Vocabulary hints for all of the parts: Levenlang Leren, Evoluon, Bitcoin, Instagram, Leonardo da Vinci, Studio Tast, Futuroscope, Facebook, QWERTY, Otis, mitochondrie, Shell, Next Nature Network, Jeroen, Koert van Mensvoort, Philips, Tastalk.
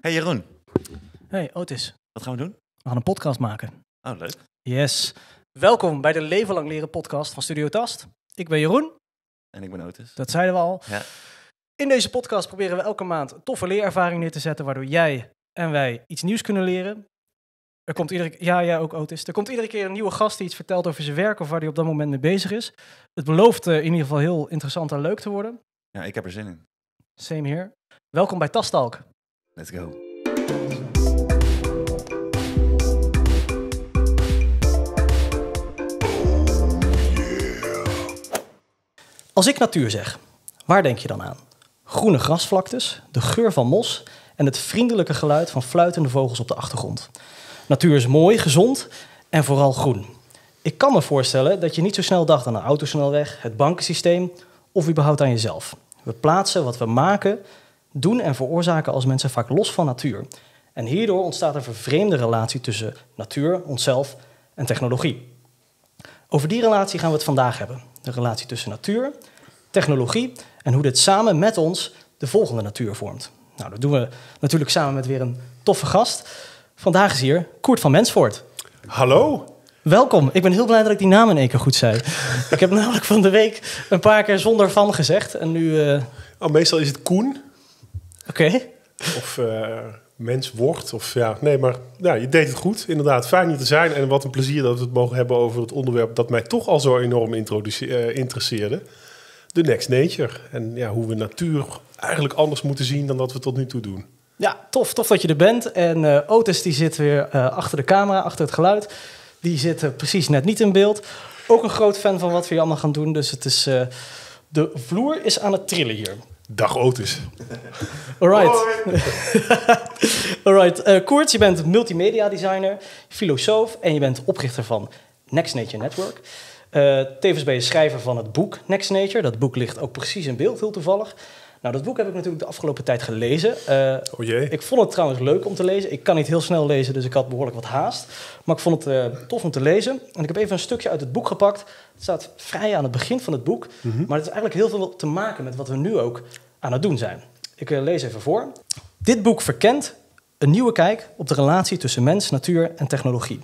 Hey Jeroen. Hey Otis. Wat gaan we doen? We gaan een podcast maken. Oh, leuk. Yes. Welkom bij de Levenlang Leren podcast van Studio Tast. Ik ben Jeroen. En ik ben Otis. Dat zeiden we al. Ja. In deze podcast proberen we elke maand een toffe leerervaring neer te zetten, waardoor jij en wij iets nieuws kunnen leren. Er komt iedere keer, ja, ook Otis. Er komt iedere keer een nieuwe gast die iets vertelt over zijn werk of waar hij op dat moment mee bezig is. Het belooft in ieder geval heel interessant en leuk te worden. Ja, ik heb er zin in. Same here. Welkom bij Tastalk. Let's go. Als ik natuur zeg, waar denk je dan aan? Groene grasvlaktes, de geur van mos en het vriendelijke geluid van fluitende vogels op de achtergrond. Natuur is mooi, gezond en vooral groen. Ik kan me voorstellen dat je niet zo snel dacht aan een autosnelweg, het bankensysteem of überhaupt aan jezelf. We plaatsen wat we maken, doen en veroorzaken als mensen vaak los van natuur. En hierdoor ontstaat een vervreemde relatie tussen natuur, onszelf en technologie. Over die relatie gaan we het vandaag hebben. De relatie tussen natuur, technologie en hoe dit samen met ons de volgende natuur vormt. Nou, dat doen we natuurlijk samen met weer een toffe gast. Vandaag is hier Koert van Mensvoort. Hallo. Welkom. Ik ben heel blij dat ik die naam in één keer goed zei. Ik heb namelijk van de week een paar keer zonder van gezegd. En nu... meestal is het Koen. Oké. Okay. Of Menswoord. Of ja, nee, maar ja, je deed het goed. Inderdaad, fijn hier te zijn. En wat een plezier dat we het mogen hebben over het onderwerp dat mij toch al zo enorm interesseerde. De Next Nature. En ja, hoe we natuur eigenlijk anders moeten zien dan dat we tot nu toe doen. Ja, tof dat je er bent. En Otis die zit weer achter de camera, achter het geluid. Die zit precies net niet in beeld. Ook een groot fan van wat we hier allemaal gaan doen. Dus het is, de vloer is aan het trillen hier. Dag Otis. Alright. Koert, je bent multimedia designer, filosoof en je bent oprichter van Next Nature Network. Tevens ben je schrijver van het boek Next Nature. Dat boek ligt ook precies in beeld, heel toevallig. Nou, dat boek heb ik natuurlijk de afgelopen tijd gelezen. Ik vond het trouwens leuk om te lezen. Ik kan niet heel snel lezen, dus ik had behoorlijk wat haast. Maar ik vond het tof om te lezen. En ik heb even een stukje uit het boek gepakt. Het staat vrij aan het begin van het boek. Mm-hmm. Maar het is eigenlijk heel veel te maken met wat we nu ook aan het doen zijn. Ik lees even voor. Dit boek verkent een nieuwe kijk op de relatie tussen mens, natuur en technologie.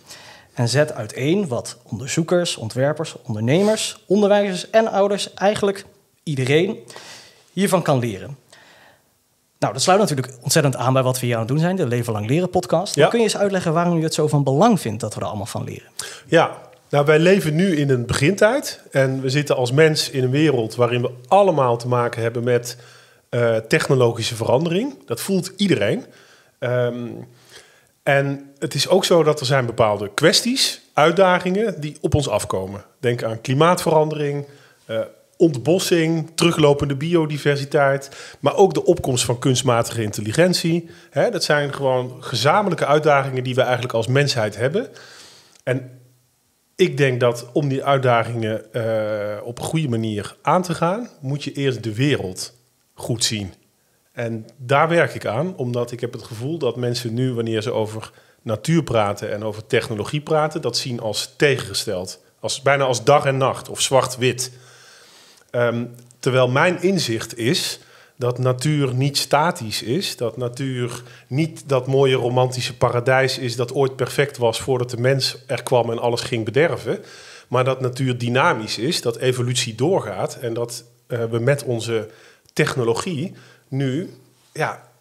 En zet uiteen wat onderzoekers, ontwerpers, ondernemers, onderwijzers en ouders, eigenlijk iedereen, hiervan kan leren. Nou, dat sluit natuurlijk ontzettend aan bij wat we hier aan het doen zijn, de Levenlang Leren podcast. Dan kun je eens uitleggen waarom u het zo van belang vindt dat we er allemaal van leren. Ja, nou, wij leven nu in een begintijd en we zitten als mens in een wereld waarin we allemaal te maken hebben met technologische verandering. Dat voelt iedereen. En het is ook zo dat er zijn bepaalde kwesties, uitdagingen die op ons afkomen. Denk aan klimaatverandering, ontbossing, teruglopende biodiversiteit, maar ook de opkomst van kunstmatige intelligentie. Dat zijn gewoon gezamenlijke uitdagingen die we eigenlijk als mensheid hebben. En ik denk dat om die uitdagingen op een goede manier aan te gaan, moet je eerst de wereld goed zien. En daar werk ik aan, omdat ik heb het gevoel dat mensen nu, wanneer ze over natuur praten en over technologie praten, dat zien als tegengesteld. Bijna als dag en nacht of zwart-wit. Terwijl mijn inzicht is dat natuur niet statisch is. Dat natuur niet dat mooie romantische paradijs is dat ooit perfect was voordat de mens er kwam en alles ging bederven. Maar dat natuur dynamisch is, dat evolutie doorgaat en dat we met onze technologie nu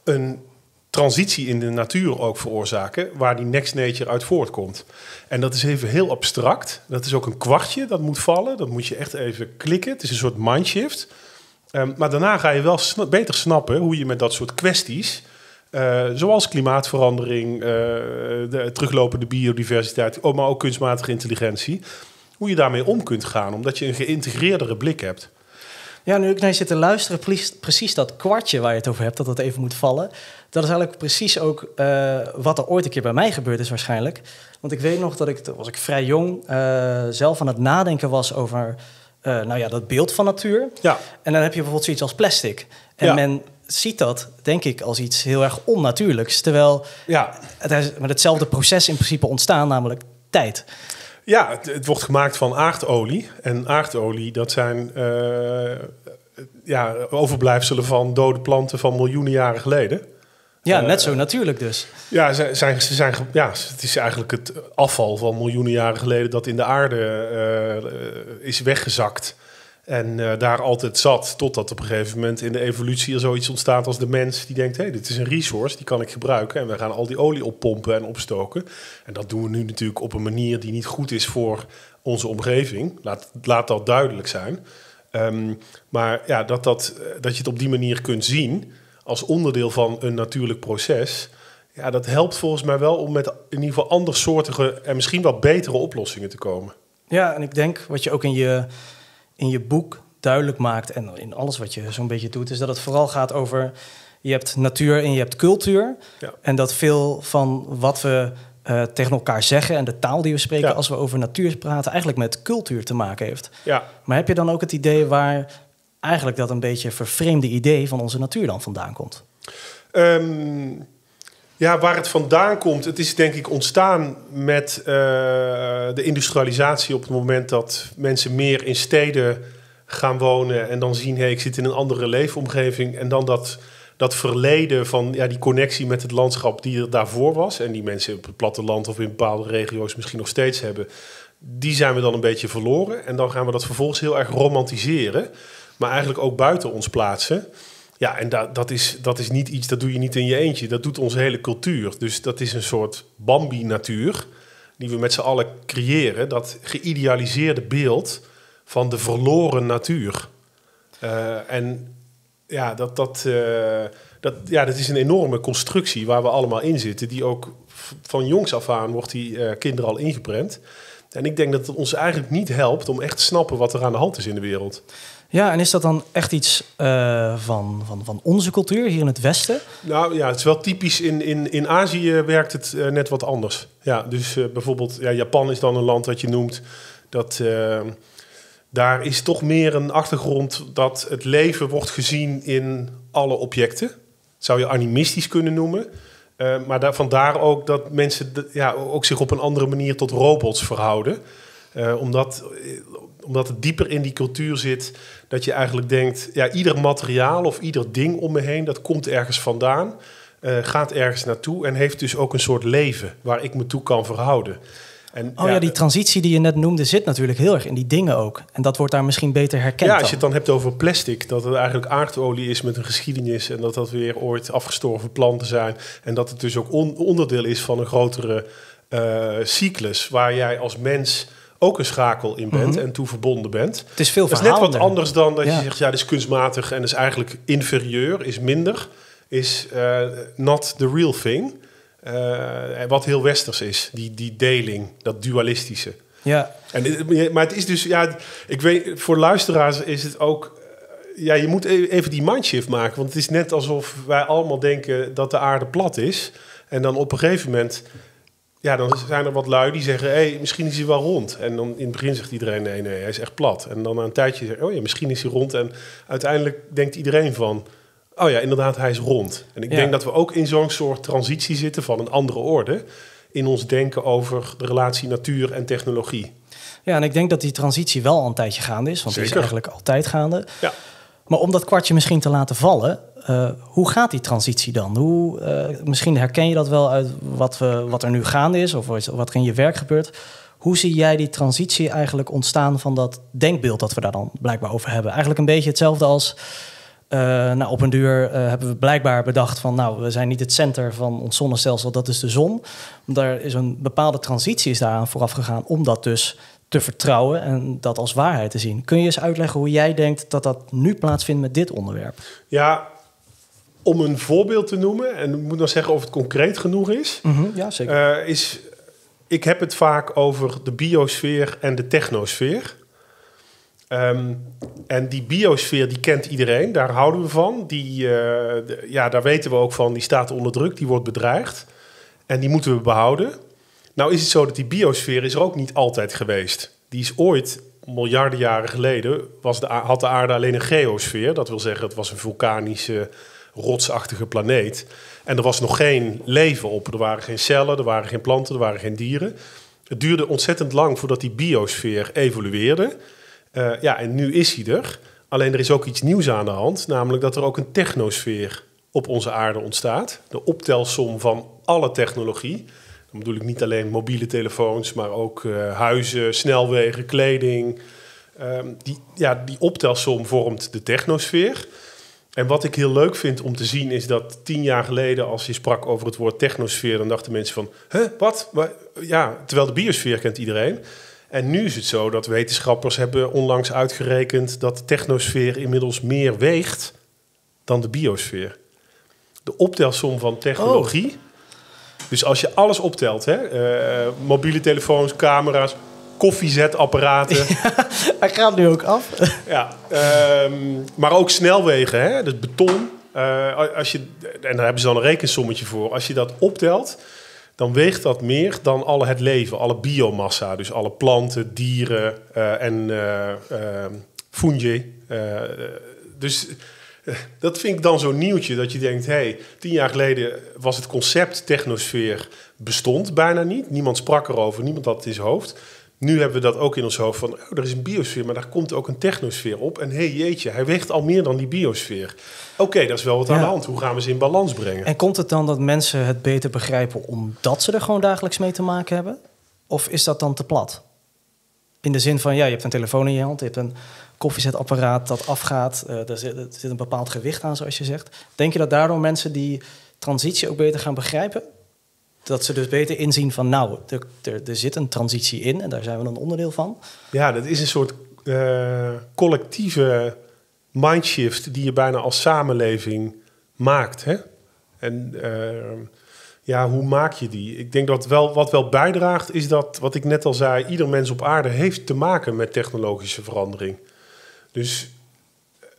een transitie in de natuur ook veroorzaken waar die Next Nature uit voortkomt. En dat is even heel abstract. Dat is ook een kwartje, dat moet vallen. Dat moet je echt even klikken. Het is een soort mindshift. Maar daarna ga je wel beter snappen hoe je met dat soort kwesties, zoals klimaatverandering, de teruglopende biodiversiteit, maar ook kunstmatige intelligentie, hoe je daarmee om kunt gaan, omdat je een geïntegreerdere blik hebt. Ja, nu ik naar je zit te luisteren, precies dat kwartje waar je het over hebt, dat even moet vallen. Dat is eigenlijk precies ook wat er ooit een keer bij mij gebeurd is waarschijnlijk. Want ik weet nog dat ik, toen was ik vrij jong, zelf aan het nadenken was over dat beeld van natuur. Ja. En dan heb je bijvoorbeeld zoiets als plastic. En men ziet dat, denk ik, als iets heel erg onnatuurlijks. Terwijl het is met hetzelfde proces in principe ontstaan, namelijk tijd. Ja, het wordt gemaakt van aardolie. En aardolie, dat zijn overblijfselen van dode planten van miljoenen jaren geleden. Ja, net zo natuurlijk dus. Ja, het is eigenlijk het afval van miljoenen jaren geleden dat in de aarde is weggezakt. En daar altijd zat, totdat op een gegeven moment in de evolutie er zoiets ontstaat als de mens die denkt, hey, dit is een resource, die kan ik gebruiken. En we gaan al die olie oppompen en opstoken. En dat doen we nu natuurlijk op een manier die niet goed is voor onze omgeving. Laat dat duidelijk zijn. Maar ja, dat je het op die manier kunt zien als onderdeel van een natuurlijk proces, ja, dat helpt volgens mij wel om met in ieder geval andersoortige en misschien wel betere oplossingen te komen. Ja, en ik denk wat je ook in je boek duidelijk maakt en in alles wat je zo'n beetje doet, is dat het vooral gaat over, je hebt natuur en je hebt cultuur. Ja. En dat veel van wat we tegen elkaar zeggen en de taal die we spreken, ja, als we over natuur praten, eigenlijk met cultuur te maken heeft. Ja. Maar heb je dan ook het idee waar eigenlijk dat een beetje vervreemde idee van onze natuur dan vandaan komt? Ja, waar het vandaan komt, het is denk ik ontstaan met de industrialisatie op het moment dat mensen meer in steden gaan wonen en dan zien, hey, ik zit in een andere leefomgeving. En dan dat verleden van, ja, die connectie met het landschap die er daarvoor was en die mensen op het platteland of in bepaalde regio's misschien nog steeds hebben, die zijn we dan een beetje verloren. En dan gaan we dat vervolgens heel erg romantiseren, maar eigenlijk ook buiten ons plaatsen. Ja, en dat is niet iets, dat doe je niet in je eentje. Dat doet onze hele cultuur. Dus dat is een soort Bambi-natuur die we met z'n allen creëren. Dat geïdealiseerde beeld van de verloren natuur. En ja, dat is een enorme constructie waar we allemaal in zitten. Die ook van jongs af aan wordt die kinderen al ingeprent. En ik denk dat het ons eigenlijk niet helpt om echt te snappen wat er aan de hand is in de wereld. Ja, en is dat dan echt iets van onze cultuur hier in het Westen? Nou ja, het is wel typisch. In Azië werkt het net wat anders. Ja, dus bijvoorbeeld ja, Japan is dan een land dat je noemt. Daar is toch meer een achtergrond dat het leven wordt gezien in alle objecten. Dat zou je animistisch kunnen noemen. Maar vandaar ook dat mensen ook zich op een andere manier tot robots verhouden. Omdat het dieper in die cultuur zit, dat je eigenlijk denkt, ja, ieder materiaal of ieder ding om me heen, dat komt ergens vandaan, gaat ergens naartoe en heeft dus ook een soort leven waar ik me toe kan verhouden. En, die transitie die je net noemde zit natuurlijk heel erg in die dingen ook. En dat wordt daar misschien beter herkend. Ja, als je het dan hebt over plastic, dat het eigenlijk aardolie is met een geschiedenis en dat weer ooit afgestorven planten zijn en dat het dus ook onderdeel is van een grotere cyclus waar jij als mens ook een schakel in bent en toe verbonden bent. Het is veel verhaalder. Dat is net wat anders dan dat je zegt, ja, dat is kunstmatig en is eigenlijk inferieur, is minder, is not the real thing. Wat heel westers is, die deling, dat dualistische. Ja. Maar het is dus, ja, ik weet, voor luisteraars is het ook, ja, je moet even die mindshift maken, want het is net alsof wij allemaal denken dat de aarde plat is en dan op een gegeven moment, ja, dan zijn er wat lui die zeggen, hey, misschien is hij wel rond. En dan in het begin zegt iedereen, nee, hij is echt plat. En dan na een tijdje zegt, oh ja, misschien is hij rond. En uiteindelijk denkt iedereen van, oh ja, inderdaad, hij is rond. En ik denk dat we ook in zo'n soort transitie zitten van een andere orde in ons denken over de relatie natuur en technologie. Ja, en ik denk dat die transitie wel al een tijdje gaande is, want die is eigenlijk altijd gaande. Ja. Maar om dat kwartje misschien te laten vallen, hoe gaat die transitie dan? Misschien herken je dat wel uit wat er nu gaande is of wat er in je werk gebeurt. Hoe zie jij die transitie eigenlijk ontstaan van dat denkbeeld dat we daar dan blijkbaar over hebben? Eigenlijk een beetje hetzelfde als, op een duur hebben we blijkbaar bedacht van, nou, we zijn niet het center van ons zonnestelsel, dat is de zon. Daar is een bepaalde transitie daaraan vooraf gegaan om dat dus te vertrouwen en dat als waarheid te zien. Kun je eens uitleggen hoe jij denkt dat dat nu plaatsvindt met dit onderwerp? Ja, om een voorbeeld te noemen, en ik moet nog zeggen of het concreet genoeg is. Ja, zeker. Ik heb het vaak over de biosfeer en de technosfeer. En die biosfeer, die kent iedereen, daar houden we van. Daar weten we ook van, die staat onder druk, die wordt bedreigd. En die moeten we behouden. Nou is het zo dat die biosfeer is er ook niet altijd geweest. Die is ooit, miljarden jaren geleden, had de aarde alleen een geosfeer. Dat wil zeggen, het was een vulkanische, rotsachtige planeet. En er was nog geen leven op. Er waren geen cellen, er waren geen planten, er waren geen dieren. Het duurde ontzettend lang voordat die biosfeer evolueerde. En nu is hij er. Alleen er is ook iets nieuws aan de hand. Namelijk dat er ook een technosfeer op onze aarde ontstaat. De optelsom van alle technologie. Dan bedoel ik niet alleen mobiele telefoons, maar ook huizen, snelwegen, kleding. Die optelsom vormt de technosfeer. En wat ik heel leuk vind om te zien is dat 10 jaar geleden, als je sprak over het woord technosfeer, dan dachten mensen van, hè, wat? Maar, ja, terwijl de biosfeer kent iedereen. En nu is het zo dat wetenschappers hebben onlangs uitgerekend dat de technosfeer inmiddels meer weegt dan de biosfeer. De optelsom van technologie. Oh. Dus als je alles optelt, hè, mobiele telefoons, camera's, koffiezetapparaten. Ja, hij gaat nu ook af. Ja, maar ook snelwegen, hè, dus beton. En daar hebben ze dan een rekensommetje voor. Als je dat optelt, dan weegt dat meer dan alle het leven, alle biomassa. Dus alle planten, dieren en fungi. Dat vind ik dan zo'n nieuwtje, dat je denkt, hey, 10 jaar geleden was het concept technosfeer bestond bijna niet. Niemand sprak erover, niemand had het in zijn hoofd. Nu hebben we dat ook in ons hoofd van, oh, er is een biosfeer, maar daar komt ook een technosfeer op. En hey, jeetje, hij weegt al meer dan die biosfeer. Oké, dat is wel wat aan de hand. Hoe gaan we ze in balans brengen? En komt het dan dat mensen het beter begrijpen omdat ze er gewoon dagelijks mee te maken hebben? Of is dat dan te plat? In de zin van, ja, je hebt een telefoon in je hand, je hebt een koffiezetapparaat dat afgaat. Er zit een bepaald gewicht aan, zoals je zegt. Denk je dat daardoor mensen die transitie ook beter gaan begrijpen? Dat ze dus beter inzien van, nou, er zit een transitie in en daar zijn we een onderdeel van. Ja, dat is een soort collectieve mindshift die je bijna als samenleving maakt. Hè? En hoe maak je die? Ik denk dat wat wel bijdraagt is dat, wat ik net al zei, ieder mens op aarde heeft te maken met technologische verandering. Dus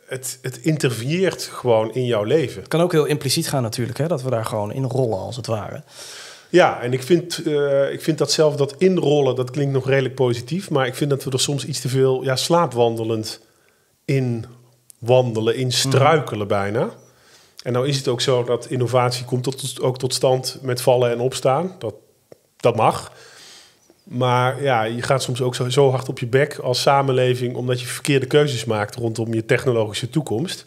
het interveneert gewoon in jouw leven. Het kan ook heel impliciet gaan natuurlijk, hè? Dat we daar gewoon in rollen als het ware. Ja, en ik vind dat zelf, dat inrollen, dat klinkt nog redelijk positief, maar ik vind dat we er soms iets te veel slaapwandelend in wandelen, in struikelen bijna. En nou is het ook zo dat innovatie komt ook tot stand met vallen en opstaan. Dat mag. Maar ja, je gaat soms ook zo hard op je bek als samenleving, omdat je verkeerde keuzes maakt rondom je technologische toekomst.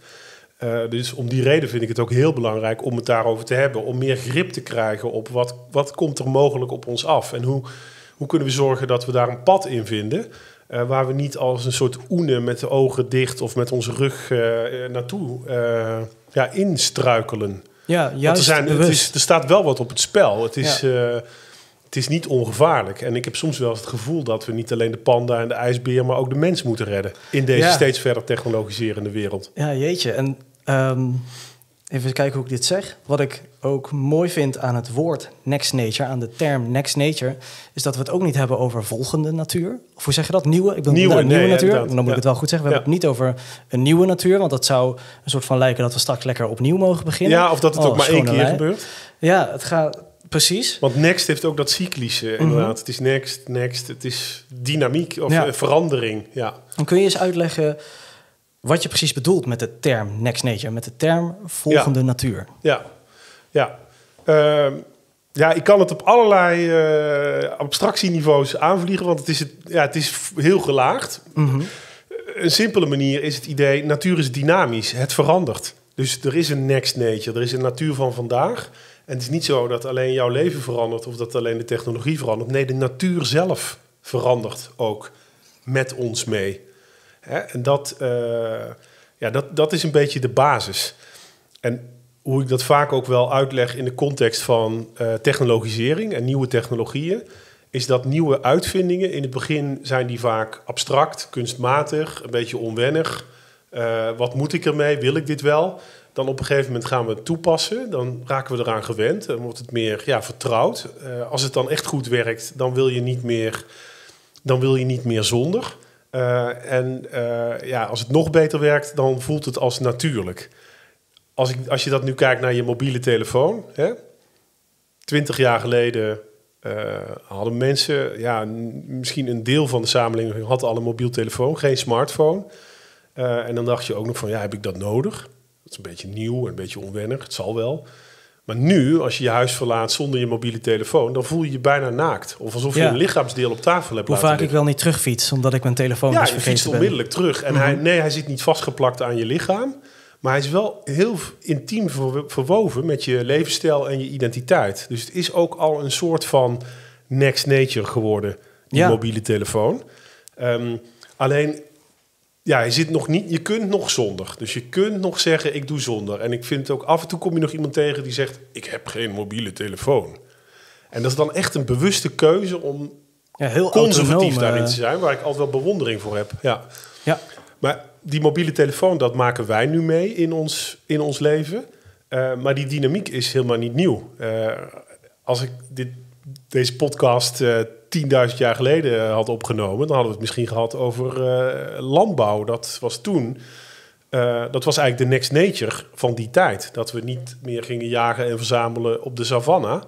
Dus om die reden vind ik het ook heel belangrijk om het daarover te hebben. Om meer grip te krijgen op wat komt er mogelijk op ons af. En hoe kunnen we zorgen dat we daar een pad in vinden, waar we niet als een soort oene met de ogen dicht of met onze rug naartoe instruikelen. Ja, juist. Er staat wel wat op het spel. Het is niet ongevaarlijk. En ik heb soms wel eens het gevoel dat we niet alleen de panda en de ijsbeer, maar ook de mens moeten redden in deze steeds verder technologiserende wereld. Ja, jeetje. En even kijken hoe ik dit zeg. Wat ik ook mooi vind aan het woord Next Nature, aan de term Next Nature, is dat we het ook niet hebben over volgende natuur. Of hoe zeg je dat? Nieuwe? Nieuwe natuur. Ja, dan moet ik het wel goed zeggen. We hebben het niet over een nieuwe natuur, want dat zou een soort van lijken dat we straks lekker opnieuw mogen beginnen. Ja, of dat het ook maar 1 keer gebeurt. Ja, het gaat... Precies. Want next heeft ook dat cyclische, inderdaad. Het is next. Het is dynamiek of verandering. Ja. En kun je eens uitleggen wat je precies bedoelt met de term Next Nature, met de term volgende natuur? Ja. Ik kan het op allerlei abstractieniveaus aanvliegen, want het is heel gelaagd. Een simpele manier is het idee, natuur is dynamisch, het verandert. Dus er is een Next Nature, er is een natuur van vandaag. En het is niet zo dat alleen jouw leven verandert of dat alleen de technologie verandert. Nee, de natuur zelf verandert ook met ons mee. En dat is een beetje de basis. En hoe ik dat vaak ook wel uitleg in de context van technologisering en nieuwe technologieën, is dat nieuwe uitvindingen in het begin zijn die vaak abstract, kunstmatig, een beetje onwennig. Wat moet ik ermee? Wil ik dit wel? Dan op een gegeven moment gaan we het toepassen. Dan raken we eraan gewend. Dan wordt het meer vertrouwd. Als het dan echt goed werkt, dan wil je niet meer zonder. Als het nog beter werkt, dan voelt het als natuurlijk. Als je dat nu kijkt naar je mobiele telefoon. 20 jaar geleden hadden mensen, misschien een deel van de samenleving had al een mobiel telefoon, geen smartphone. En dan dacht je ook nog van, heb ik dat nodig? Dat is een beetje nieuw en een beetje onwennig, het zal wel. Maar nu, als je je huis verlaat zonder je mobiele telefoon, dan voel je je bijna naakt. Of alsof je een lichaamsdeel op tafel hebt laten liggen. Hoe vaak ik wel niet terugfiets, omdat ik mijn telefoon dus vergeten ben. Ja, je fietst onmiddellijk terug. En hij zit niet vastgeplakt aan je lichaam. Maar hij is wel heel intiem verwoven met je levensstijl en je identiteit. Dus het is ook al een soort van Next Nature geworden, die mobiele telefoon. Alleen, ja, hij zit nog niet, je kunt nog zonder. Dus je kunt nog zeggen, ik doe zonder. En ik vind ook, af en toe kom je nog iemand tegen die zegt, ik heb geen mobiele telefoon. En dat is dan echt een bewuste keuze om heel conservatief daarin te zijn, waar ik altijd wel bewondering voor heb. Ja. Maar die mobiele telefoon, dat maken wij nu mee in ons leven. Maar die dynamiek is helemaal niet nieuw. Als ik deze podcast 10.000 jaar geleden had opgenomen, dan hadden we het misschien gehad over landbouw. Dat was toen. Dat was eigenlijk de next nature van die tijd. Dat we niet meer gingen jagen en verzamelen op de savanna,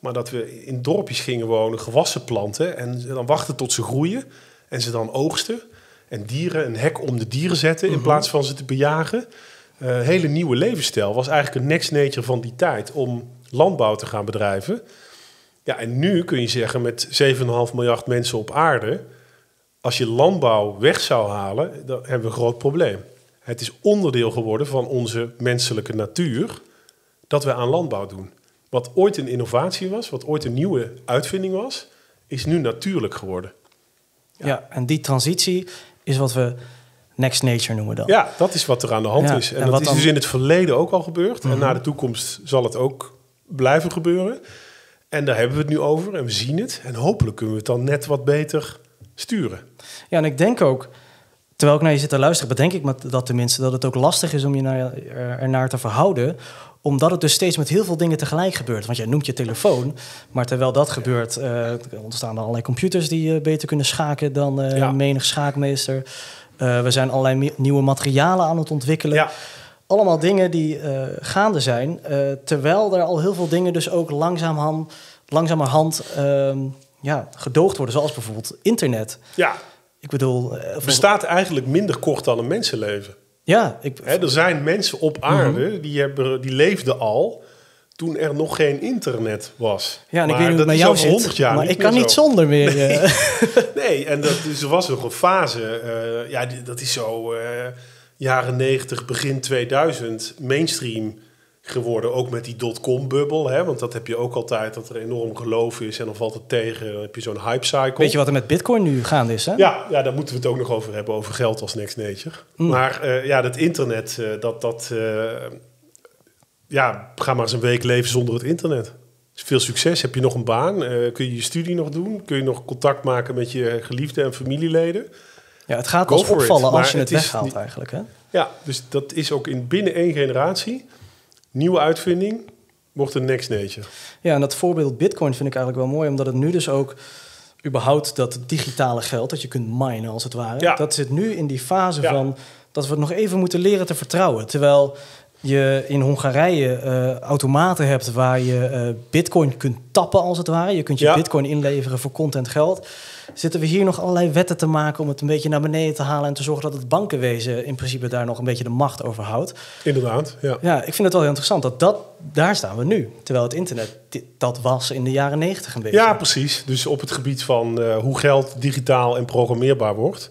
maar dat we in dorpjes gingen wonen, gewassen planten en dan wachten tot ze groeien en ze dan oogsten. En dieren, een hek om de dieren zetten in plaats van ze te bejagen. Hele nieuwe levensstijl was eigenlijk een next nature van die tijd om landbouw te gaan bedrijven. Ja, en nu kun je zeggen met 7,5 miljard mensen op aarde, als je landbouw weg zou halen, dan hebben we een groot probleem. Het is onderdeel geworden van onze menselijke natuur dat we aan landbouw doen. Wat ooit een innovatie was, wat ooit een nieuwe uitvinding was, is nu natuurlijk geworden. Ja, en die transitie is wat we next nature noemen dan. Ja, dat is wat er aan de hand is. En dat is dan dus in het verleden ook al gebeurd. En na de toekomst zal het ook blijven gebeuren. En daar hebben we het nu over en we zien het. En hopelijk kunnen we het dan net wat beter sturen. Ja, en ik denk ook, terwijl ik naar je zit te luisteren, bedenk ik dat tenminste, dat het ook lastig is om je ernaar te verhouden, omdat het dus steeds met heel veel dingen tegelijk gebeurt. Want jij noemt je telefoon, maar terwijl dat gebeurt, ontstaan er allerlei computers die beter kunnen schaken dan menig schaakmeester. We zijn allerlei nieuwe materialen aan het ontwikkelen. Ja. Allemaal dingen die gaande zijn, terwijl er al heel veel dingen dus ook langzamerhand gedoogd worden, zoals bijvoorbeeld internet. Ja. Ik bedoel, het bestaat eigenlijk minder kort dan een mensenleven. Ja, er zijn mensen op aarde die leefden al toen er nog geen internet was. Ja, en maar ik weet niet hoe het met jou zit, maar ik kan niet zonder meer. Nee, nee, en dat dus was nog een fase. Dat is zo jaren 90, begin 2000 mainstream geworden. Ook met die dotcom-bubbel, want dat heb je ook altijd, dat er enorm geloof is en dan valt het tegen, dan heb je zo'n hype-cycle. Weet je wat er met Bitcoin nu gaande is, hè? Ja, daar moeten we het ook nog over hebben, over geld als next nature. Maar dat internet, ga maar eens een week leven zonder het internet. Dus veel succes, heb je nog een baan, kun je je studie nog doen, kun je nog contact maken met je geliefden en familieleden. Ja, het gaat als opvallen als je het weghaalt eigenlijk, hè? Ja, dus dat is ook binnen één generatie. Nieuwe uitvinding wordt een next nature. Ja, en dat voorbeeld Bitcoin vind ik eigenlijk wel mooi, omdat het nu dus ook überhaupt dat digitale geld, dat je kunt minen als het ware, dat zit nu in die fase van dat we het nog even moeten leren te vertrouwen. Terwijl je in Hongarije automaten hebt waar je Bitcoin kunt tappen als het ware. Je kunt je Bitcoin inleveren voor contant geld. Zitten we hier nog allerlei wetten te maken om het een beetje naar beneden te halen en te zorgen dat het bankenwezen in principe daar nog een beetje de macht over houdt. Inderdaad, ja. Ja, ik vind het wel heel interessant dat daar staan we nu. Terwijl het internet, dat was in de jaren 90 een beetje. Ja, precies. Dus op het gebied van hoe geld digitaal en programmeerbaar wordt,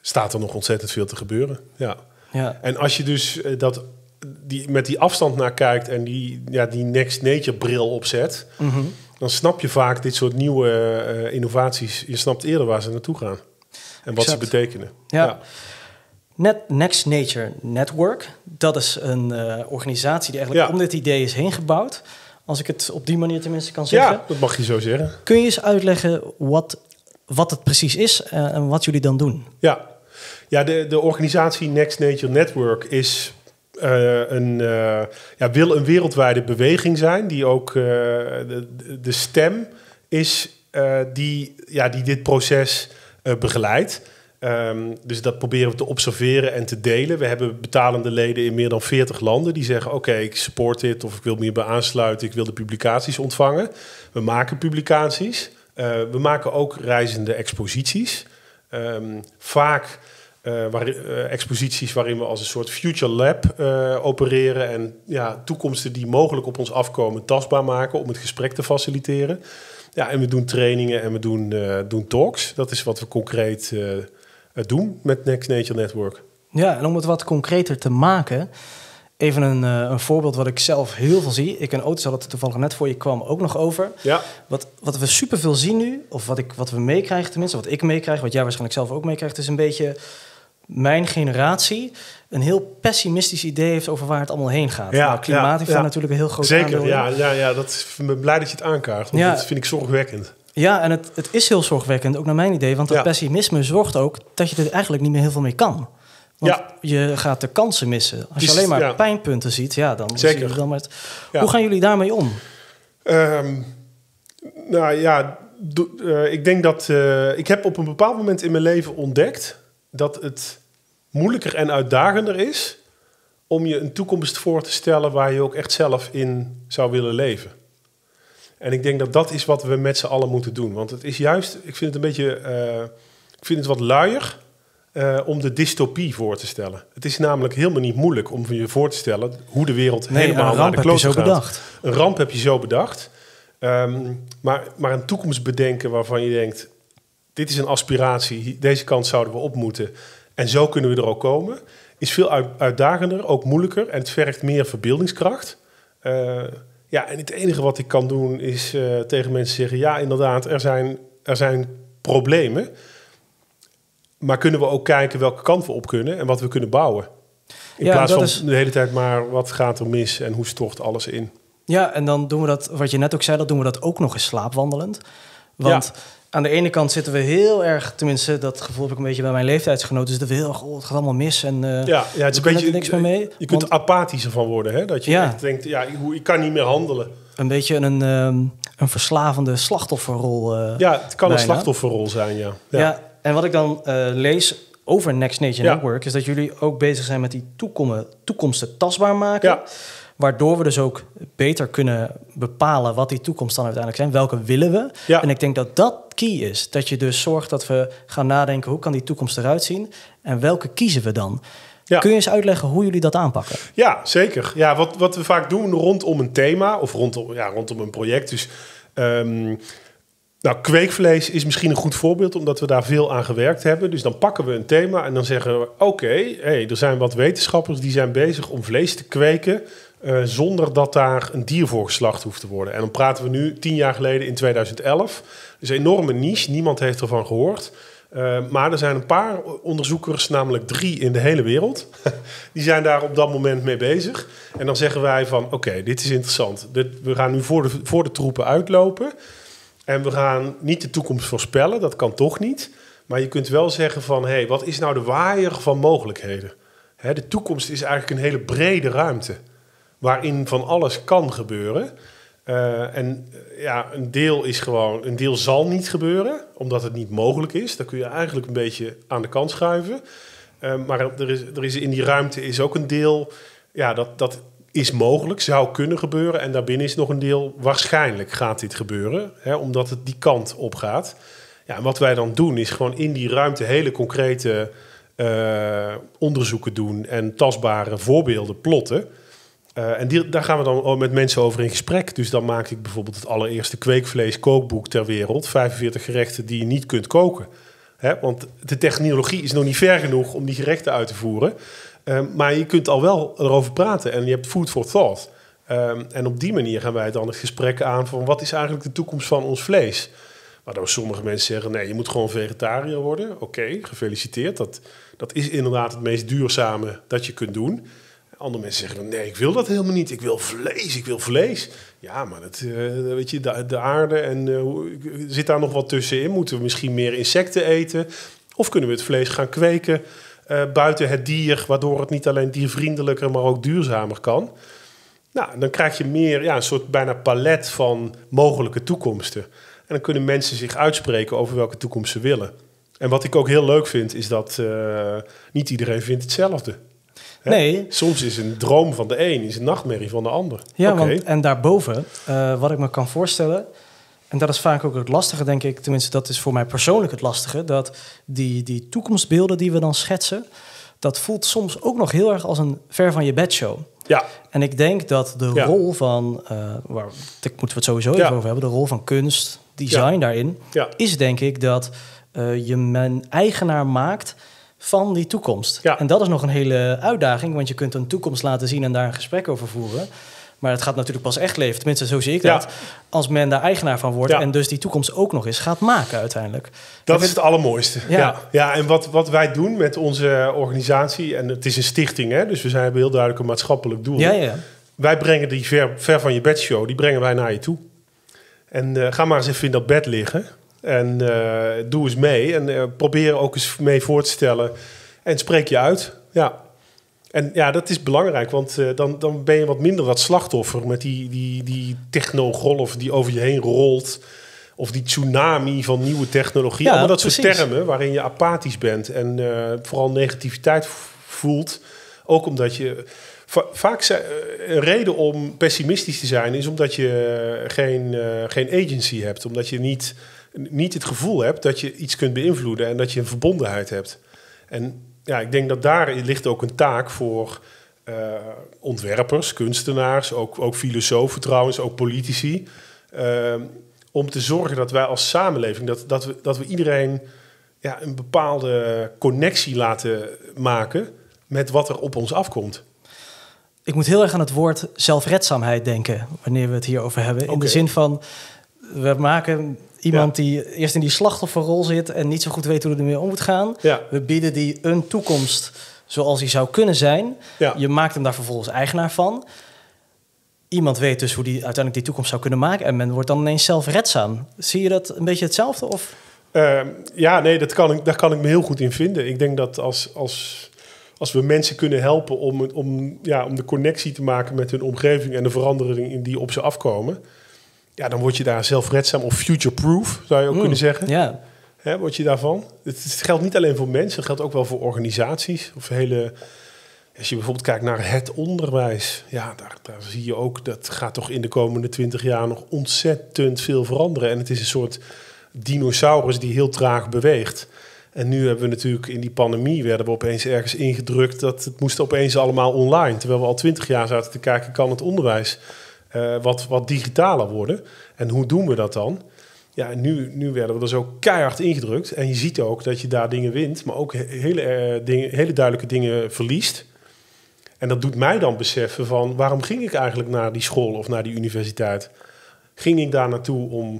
staat er nog ontzettend veel te gebeuren. Ja. Ja. En als je dus met die afstand naar kijkt en die next nature bril opzet, dan snap je vaak dit soort nieuwe innovaties. Je snapt eerder waar ze naartoe gaan en wat ze betekenen. Ja. Ja. Next Nature Network, dat is een organisatie die eigenlijk om dit idee is heen gebouwd. Als ik het op die manier tenminste kan zeggen. Ja, dat mag je zo zeggen. Kun je eens uitleggen wat het precies is en wat jullie dan doen? Ja. Ja, de organisatie Next Nature Network is wil een wereldwijde beweging zijn die ook de stem is die dit proces begeleidt. Dus dat proberen we te observeren en te delen. We hebben betalende leden in meer dan 40 landen die zeggen, oké, ik support dit of ik wil me hierbij aansluiten, ik wil de publicaties ontvangen. We maken publicaties. We maken ook reizende exposities. Vaak exposities waarin we als een soort future lab opereren en toekomsten die mogelijk op ons afkomen tastbaar maken om het gesprek te faciliteren. Ja, en we doen trainingen en we doen talks. Dat is wat we concreet doen met Next Nature Network. Ja, en om het wat concreter te maken, even een voorbeeld wat ik zelf heel veel zie. Ik en Otis had het toevallig net voor je kwam ook nog over. Ja. Wat we superveel zien nu, of wat we meekrijgen tenminste, wat ik meekrijg, wat jij waarschijnlijk zelf ook meekrijgt, is een beetje mijn generatie een heel pessimistisch idee heeft over waar het allemaal heen gaat. Ja, nou, klimaat heeft daar natuurlijk een heel groot aandeel in. Ja, dat ben blij dat je het aankaart, want dat vind ik zorgwekkend. Ja, en het is heel zorgwekkend, ook naar mijn idee. Want dat pessimisme zorgt ook dat je er eigenlijk niet meer heel veel mee kan. Want je gaat de kansen missen. Als je alleen maar pijnpunten ziet, dan zie je dan maar... Hoe gaan jullie daarmee om? Ik denk dat... ik heb op een bepaald moment in mijn leven ontdekt dat het moeilijker en uitdagender is om je een toekomst voor te stellen waar je ook echt zelf in zou willen leven. En ik denk dat dat is wat we met z'n allen moeten doen. Want het is juist, ik vind het een beetje, ik vind het wat luier om de dystopie voor te stellen. Het is namelijk helemaal niet moeilijk om je voor te stellen hoe de wereld helemaal naar de klote gaat. Een ramp heb je zo bedacht. Maar een toekomst bedenken waarvan je denkt, dit is een aspiratie, deze kant zouden we op moeten en zo kunnen we er ook komen, is veel uitdagender, ook moeilijker en het vergt meer verbeeldingskracht. En het enige wat ik kan doen is tegen mensen zeggen, ja, inderdaad, er zijn problemen. Maar kunnen we ook kijken welke kant we op kunnen en wat we kunnen bouwen? In plaats van de hele tijd maar wat gaat er mis en hoe stort alles in? Ja, en dan doen we dat, wat je net ook zei, dat doen we dat ook nog eens slaapwandelend. Want aan de ene kant zitten we heel erg, tenminste dat gevoel heb ik een beetje bij mijn leeftijdsgenoten, dus dat we heel erg, het gaat allemaal mis en het is een beetje, niks meer mee. Je kunt apathischer van worden, hè? Dat je echt denkt, ik kan niet meer handelen. Een beetje een verslavende slachtofferrol. Het kan bijna een slachtofferrol zijn, en wat ik dan lees over Next Nature Network is dat jullie ook bezig zijn met die toekomsten tastbaar maken. Ja. Waardoor we dus ook beter kunnen bepalen wat die toekomst dan uiteindelijk zijn. Welke willen we? Ja. En ik denk dat dat key is. Dat je dus zorgt dat we gaan nadenken, hoe kan die toekomst eruit zien? En welke kiezen we dan? Ja. Kun je eens uitleggen hoe jullie dat aanpakken? Ja, zeker. Ja, wat we vaak doen rondom een thema of rondom een project. Dus kweekvlees is misschien een goed voorbeeld, omdat we daar veel aan gewerkt hebben. Dus dan pakken we een thema en dan zeggen we, oké, er zijn wat wetenschappers die zijn bezig om vlees te kweken zonder dat daar een dier voor geslacht hoeft te worden. En dan praten we nu 10 jaar geleden in 2011. Dus een enorme niche, niemand heeft ervan gehoord. Maar er zijn een paar onderzoekers, namelijk 3 in de hele wereld, die zijn daar op dat moment mee bezig. En dan zeggen wij van, oké, dit is interessant. We gaan nu voor de troepen uitlopen. En we gaan niet de toekomst voorspellen, dat kan toch niet. Maar je kunt wel zeggen van, wat is nou de waaier van mogelijkheden? De toekomst is eigenlijk een hele brede ruimte waarin van alles kan gebeuren. Een deel zal niet gebeuren, omdat het niet mogelijk is. Daar kun je eigenlijk een beetje aan de kant schuiven. Maar er is in die ruimte is ook een deel, dat is mogelijk, zou kunnen gebeuren. En daarbinnen is nog een deel, waarschijnlijk gaat dit gebeuren. Hè, omdat het die kant op gaat. Ja, en wat wij dan doen, is gewoon in die ruimte hele concrete onderzoeken doen en tastbare voorbeelden plotten. Daar gaan we dan met mensen over in gesprek. Dus dan maak ik bijvoorbeeld het allereerste kweekvlees-kookboek ter wereld. 45 gerechten die je niet kunt koken. Hè, want de technologie is nog niet ver genoeg om die gerechten uit te voeren. Maar je kunt al wel erover praten en je hebt food for thought. En op die manier gaan wij dan het gesprek aan van, wat is eigenlijk de toekomst van ons vlees? Waardoor sommige mensen zeggen, nee, je moet gewoon vegetariër worden. Oké, gefeliciteerd. Dat is inderdaad het meest duurzame dat je kunt doen. Andere mensen zeggen, nee, ik wil dat helemaal niet. Ik wil vlees, ik wil vlees. Ja, maar de aarde en zit daar nog wat tussenin? Moeten we misschien meer insecten eten? Of kunnen we het vlees gaan kweken? Buiten het dier, waardoor het niet alleen diervriendelijker, maar ook duurzamer kan. Nou, dan krijg je meer een soort bijna palet van mogelijke toekomsten. En dan kunnen mensen zich uitspreken over welke toekomst ze willen. En wat ik ook heel leuk vind, is dat niet iedereen vindt hetzelfde. Hè? Nee. Soms is een droom van de een, is een nachtmerrie van de ander. Ja, want, en daarboven, wat ik me kan voorstellen, en dat is vaak ook het lastige, denk ik. Tenminste, dat is voor mij persoonlijk het lastige. Dat die toekomstbeelden die we dan schetsen, dat voelt soms ook nog heel erg als een ver van je bed show. Ja. En ik denk dat de rol van, daar moeten we het sowieso even over hebben, de rol van kunst, design daarin, is denk ik dat je men eigenaar maakt van die toekomst. Ja. En dat is nog een hele uitdaging, want je kunt een toekomst laten zien en daar een gesprek over voeren. Maar het gaat natuurlijk pas echt leven, tenminste zo zie ik dat, als men daar eigenaar van wordt en dus die toekomst ook nog eens gaat maken uiteindelijk. Dat is het allermooiste. Ja, ja en wat wij doen met onze organisatie, en het is een stichting, hè, dus we hebben heel duidelijk een maatschappelijk doel. Ja, ja. Wij brengen die ver van je bed show, die brengen wij naar je toe. En ga maar eens even in dat bed liggen en doe eens mee en probeer ook eens mee voor te stellen en spreek je uit, ja. En ja, dat is belangrijk, want dan ben je wat minder dat slachtoffer met die technogolf die over je heen rolt. Of die tsunami van nieuwe technologie. Ja, maar dat soort termen waarin je apathisch bent en vooral negativiteit voelt. Ook omdat je... Vaak een reden om pessimistisch te zijn is omdat je geen agency hebt. Omdat je niet het gevoel hebt dat je iets kunt beïnvloeden en dat je een verbondenheid hebt. En... ja, ik denk dat daar ligt ook een taak voor ontwerpers, kunstenaars, ook filosofen trouwens, ook politici. Om te zorgen dat wij als samenleving, dat we iedereen een bepaalde connectie laten maken met wat er op ons afkomt. Ik moet heel erg aan het woord zelfredzaamheid denken, wanneer we het hierover hebben. Okay. In de zin van, we maken... iemand die eerst in die slachtofferrol zit en niet zo goed weet hoe er mee om moet gaan. Ja. We bieden die een toekomst zoals die zou kunnen zijn. Ja. Je maakt hem daar vervolgens eigenaar van. Iemand weet dus hoe die uiteindelijk die toekomst zou kunnen maken. En men wordt dan ineens zelfredzaam. Zie je dat een beetje hetzelfde? Of? Ja, nee, daar kan ik me heel goed in vinden. Ik denk dat als we mensen kunnen helpen om de connectie te maken met hun omgeving en de veranderingen die op ze afkomen... ja, dan word je daar zelfredzaam of future-proof, zou je ook kunnen zeggen. Ja. Hè, word je daarvan? Het geldt niet alleen voor mensen, het geldt ook wel voor organisaties. Of hele, als je bijvoorbeeld kijkt naar het onderwijs. Ja, daar zie je ook, dat gaat toch in de komende 20 jaar nog ontzettend veel veranderen. En het is een soort dinosaurus die heel traag beweegt. En nu hebben we natuurlijk in die pandemie, werden we opeens ergens ingedrukt... dat het moest opeens allemaal online. Terwijl we al 20 jaar zaten te kijken, kan het onderwijs... Wat digitaler worden. En hoe doen we dat dan? Ja, nu werden we er zo keihard ingedrukt. En je ziet ook dat je daar dingen wint... maar ook hele duidelijke dingen verliest. En dat doet mij dan beseffen van... waarom ging ik eigenlijk naar die school of naar die universiteit? Ging ik daar naartoe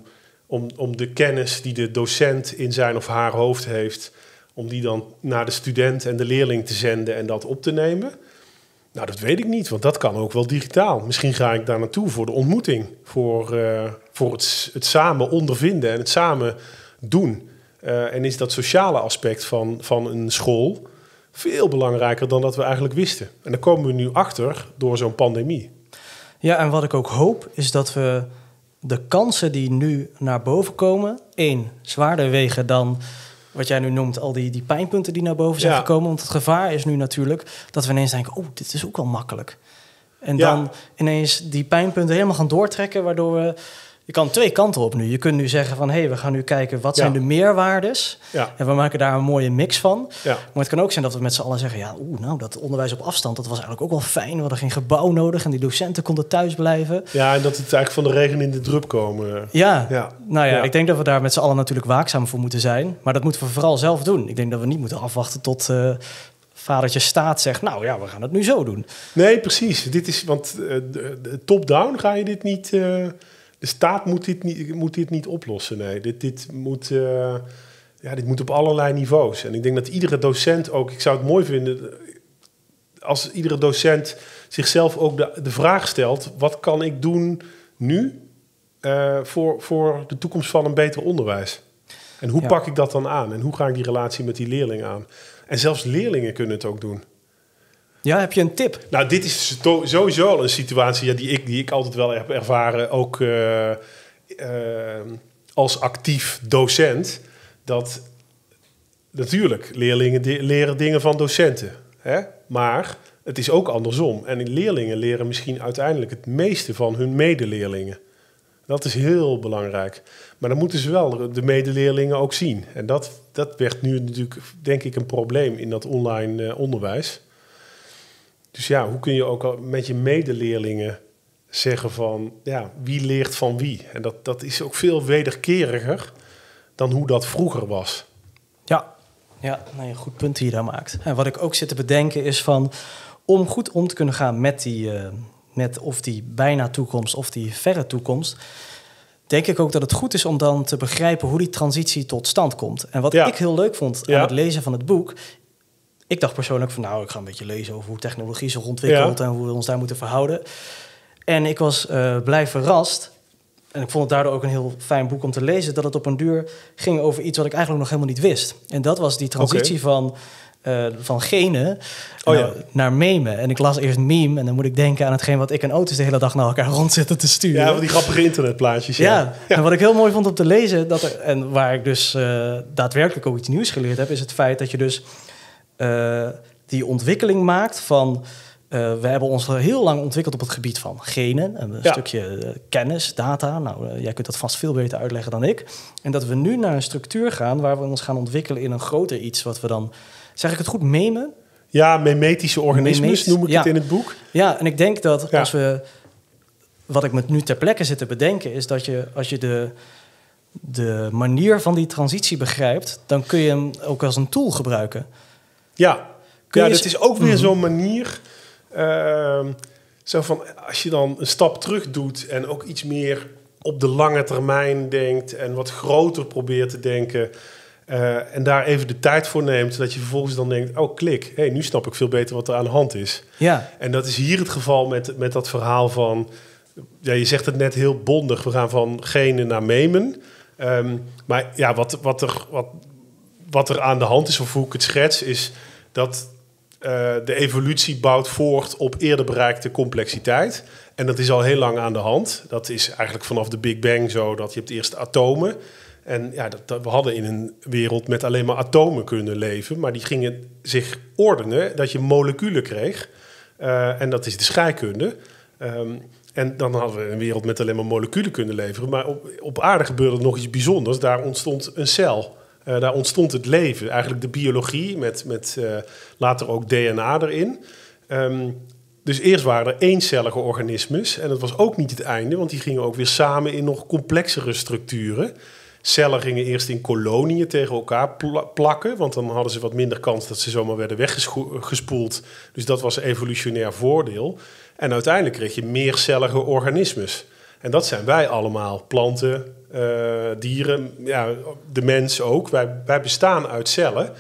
om de kennis die de docent in zijn of haar hoofd heeft... om die dan naar de student en de leerling te zenden en dat op te nemen... Nou, dat weet ik niet, want dat kan ook wel digitaal. Misschien ga ik daar naartoe voor de ontmoeting. Voor het samen ondervinden en het samen doen. En is dat sociale aspect van een school veel belangrijker dan dat we eigenlijk wisten. En daar komen we nu achter door zo'n pandemie. Ja, en wat ik ook hoop is dat we de kansen die nu naar boven komen... zwaarder wegen dan... wat jij nu noemt, al die pijnpunten die naar boven zijn gekomen. Want het gevaar is nu natuurlijk dat we ineens denken... oh, dit is ook wel makkelijk. En dan ineens die pijnpunten helemaal gaan doortrekken... waardoor we... je kan twee kanten op nu. Je kunt nu zeggen van, we gaan nu kijken... wat zijn de meerwaardes? Ja. En we maken daar een mooie mix van. Ja. Maar het kan ook zijn dat we met z'n allen zeggen... dat onderwijs op afstand, dat was eigenlijk ook wel fijn. We hadden geen gebouw nodig en die docenten konden thuis blijven. Ja, en dat het eigenlijk van de regen in de drup komen. Ik denk dat we daar met z'n allen natuurlijk waakzaam voor moeten zijn. Maar dat moeten we vooral zelf doen. Ik denk dat we niet moeten afwachten tot... vadertje staat zegt, we gaan het nu zo doen. Nee, precies. Dit is, want top-down ga je dit niet... De staat moet dit niet oplossen, nee. Dit moet op allerlei niveaus. En ik denk dat iedere docent ook... Ik zou het mooi vinden als iedere docent zichzelf ook de vraag stelt... wat kan ik doen nu voor de toekomst van een beter onderwijs? En hoe pak ik dat dan aan? En hoe ga ik die relatie met die leerling aan? En zelfs leerlingen kunnen het ook doen. Ja, heb je een tip? Nou, dit is sowieso al een situatie die ik altijd wel heb ervaren... ook als actief docent. Dat natuurlijk, leerlingen leren dingen van docenten. Hè? Maar het is ook andersom. En leerlingen leren misschien uiteindelijk het meeste van hun medeleerlingen. Dat is heel belangrijk. Maar dan moeten ze wel de medeleerlingen ook zien. En dat werd nu natuurlijk, denk ik, een probleem in dat online onderwijs. Dus ja, hoe kun je ook met je medeleerlingen zeggen van... wie leert van wie? En dat is ook veel wederkeriger dan hoe dat vroeger was. Ja, Ja, nou, een goed punt die je daar maakt. En wat ik ook zit te bedenken is van... om goed om te kunnen gaan met die... met of die bijna toekomst of die verre toekomst... denk ik ook dat het goed is om dan te begrijpen... hoe die transitie tot stand komt. En wat ik heel leuk vond aan het lezen van het boek... ik dacht persoonlijk van nou, ik ga een beetje lezen... over hoe technologie zich ontwikkelt en hoe we ons daar moeten verhouden. En ik was blij verrast... en ik vond het daardoor ook een heel fijn boek om te lezen... dat het op een duur ging over iets wat ik eigenlijk nog helemaal niet wist. En dat was die transitie van genen naar memen. En ik las eerst meme en dan moet ik denken aan hetgeen... wat ik en Otis de hele dag naar elkaar rondzitten te sturen. Ja, van die grappige internetplaatjes. Ja. Ja, en wat ik heel mooi vond om te lezen... en waar ik dus daadwerkelijk ook iets nieuws geleerd heb... is het feit dat je dus die ontwikkeling maakt van... we hebben ons heel lang ontwikkeld op het gebied van genen. Een stukje kennis, data. Nou, jij kunt dat vast veel beter uitleggen dan ik. En dat we nu naar een structuur gaan... waar we ons gaan ontwikkelen in een groter iets... wat we dan, zeg ik het goed, memen? Ja, memetische organismes noem ik het in het boek. Ja, en ik denk dat als we... wat ik me nu ter plekke zit te bedenken... is dat je, als je de manier van die transitie begrijpt... dan kun je hem ook als een tool gebruiken. Ja, dat is ook weer zo'n manier... zo van, als je dan een stap terug doet en ook iets meer op de lange termijn denkt en wat groter probeert te denken en daar even de tijd voor neemt, zodat je vervolgens dan denkt, oh klik, hey, nu snap ik veel beter wat er aan de hand is. Ja. En dat is hier het geval met dat verhaal van, ja, je zegt het net heel bondig, we gaan van genen naar memen. Maar ja, wat er aan de hand is, of hoe ik het schets, is dat... de evolutie bouwt voort op eerder bereikte complexiteit. En dat is al heel lang aan de hand. Dat is eigenlijk vanaf de Big Bang zo, dat je hebt eerst atomen. En ja, we hadden in een wereld met alleen maar atomen kunnen leven. Maar die gingen zich ordenen, dat je moleculen kreeg. En dat is de scheikunde. En dan hadden we een wereld met alleen maar moleculen kunnen leveren. Maar op aarde gebeurde nog iets bijzonders. Daar ontstond een cel. Daar ontstond het leven, eigenlijk de biologie met later ook DNA erin. Dus eerst waren er eencellige organismes en dat was ook niet het einde... want die gingen ook weer samen in nog complexere structuren. Cellen gingen eerst in koloniën tegen elkaar plakken... want dan hadden ze wat minder kans dat ze zomaar werden weggespoeld. Dus dat was een evolutionair voordeel. En uiteindelijk kreeg je meercellige organismes. En dat zijn wij allemaal, planten... dieren, ja, de mens ook. Wij bestaan uit cellen.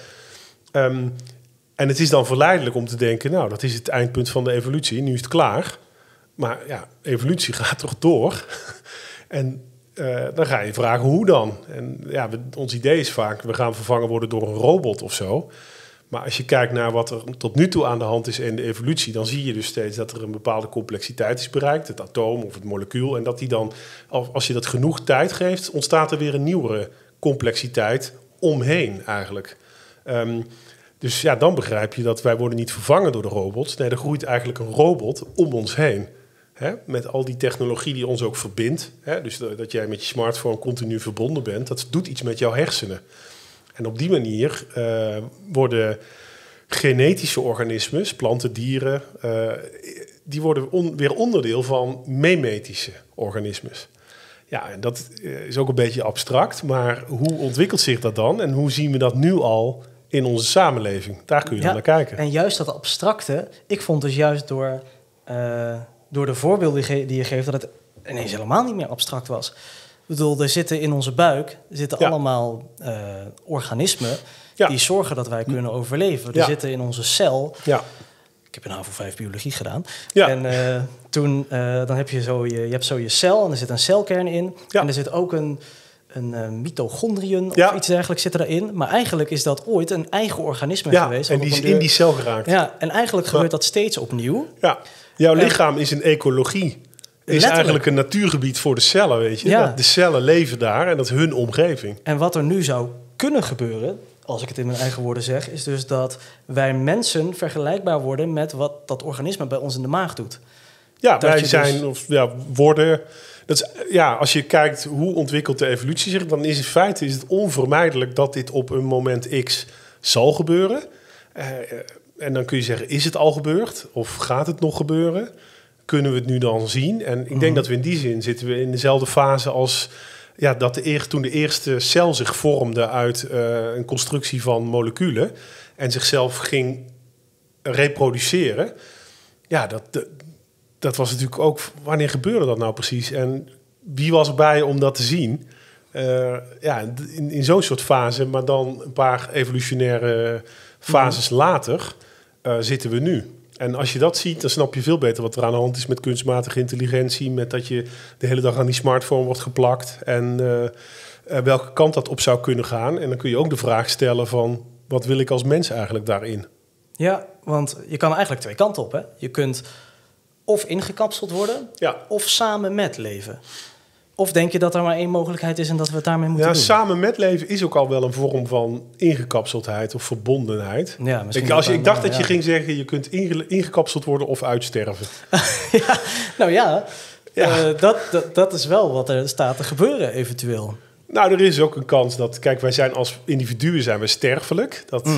En het is dan verleidelijk om te denken... nou, dat is het eindpunt van de evolutie. Nu is het klaar. Maar ja, evolutie gaat toch door? En dan ga je vragen, hoe dan? En ja, ons idee is vaak... we gaan vervangen worden door een robot of zo. Maar als je kijkt naar wat er tot nu toe aan de hand is... in de evolutie, dan zie je dus steeds... dat er een bepaalde complexiteit is bereikt. Het atoom of het molecuul. En dat die dan, als je dat genoeg tijd geeft... ontstaat er weer een nieuwere complexiteit omheen eigenlijk. Dus ja, dan begrijp je dat wij worden niet vervangen door de robots. Nee, er groeit eigenlijk een robot om ons heen. Hè? Met al die technologie die ons ook verbindt. Hè? Dus dat jij met je smartphone continu verbonden bent... dat doet iets met jouw hersenen. En op die manier worden genetische organismes, planten, dieren... die worden weer onderdeel van memetische organismes. Ja, en dat is ook een beetje abstract, maar hoe ontwikkelt zich dat dan? En hoe zien we dat nu al in onze samenleving? Daar kun je naar kijken. En juist dat abstracte, ik vond dus juist door de voorbeelden die je geeft... dat het ineens helemaal niet meer abstract was... Ik bedoel, er zitten in onze buik allemaal organismen... die zorgen dat wij kunnen overleven. Er zitten in onze cel... Ik heb een HAVO 5 biologie gedaan. Ja. En toen dan heb je zo je cel en er zit een celkern in. Ja. En er zit ook een mitochondriën of iets dergelijks zit erin. Maar eigenlijk is dat ooit een eigen organisme geweest. En die is in die cel geraakt. Ja, en eigenlijk gebeurt dat steeds opnieuw. Ja. Jouw lichaam is een ecologie... is letterlijk eigenlijk een natuurgebied voor de cellen, weet je. Ja. De cellen leven daar en dat is hun omgeving. En wat er nu zou kunnen gebeuren, als ik het in mijn eigen woorden zeg... is dus dat wij mensen vergelijkbaar worden... met wat dat organisme bij ons in de maag doet. Ja, dat wij zijn dus... worden... Dat is, als je kijkt hoe ontwikkelt de evolutie zich... dan is in feite het onvermijdelijk dat dit op een moment X zal gebeuren. En dan kun je zeggen, is het al gebeurd? Of gaat het nog gebeuren? Kunnen we het nu dan zien? En ik denk dat we in die zin zitten we in dezelfde fase als ja, dat toen de eerste cel zich vormde uit een constructie van moleculen en zichzelf ging reproduceren, ja, dat was natuurlijk ook, wanneer gebeurde dat nou precies? En wie was erbij om dat te zien? Ja, in zo'n soort fase, maar dan een paar evolutionaire fases later zitten we nu. En als je dat ziet, dan snap je veel beter wat er aan de hand is met kunstmatige intelligentie, met dat je de hele dag aan die smartphone wordt geplakt en welke kant dat op zou kunnen gaan. En dan kun je ook de vraag stellen van, wat wil ik als mens eigenlijk daarin? Ja, want je kan eigenlijk twee kanten op, hè? Je kunt of ingekapseld worden, ja, of samen met leven. Of denk je dat er maar één mogelijkheid is en dat we het daarmee moeten doen? Samen met leven is ook al wel een vorm van ingekapseldheid of verbondenheid. Ja, ik dacht dat je ging zeggen, je kunt ingekapseld worden of uitsterven. Ja, nou ja, ja. Dat is wel wat er staat te gebeuren eventueel. Nou, er is ook een kans dat, kijk, wij zijn als individuen zijn we sterfelijk. Dat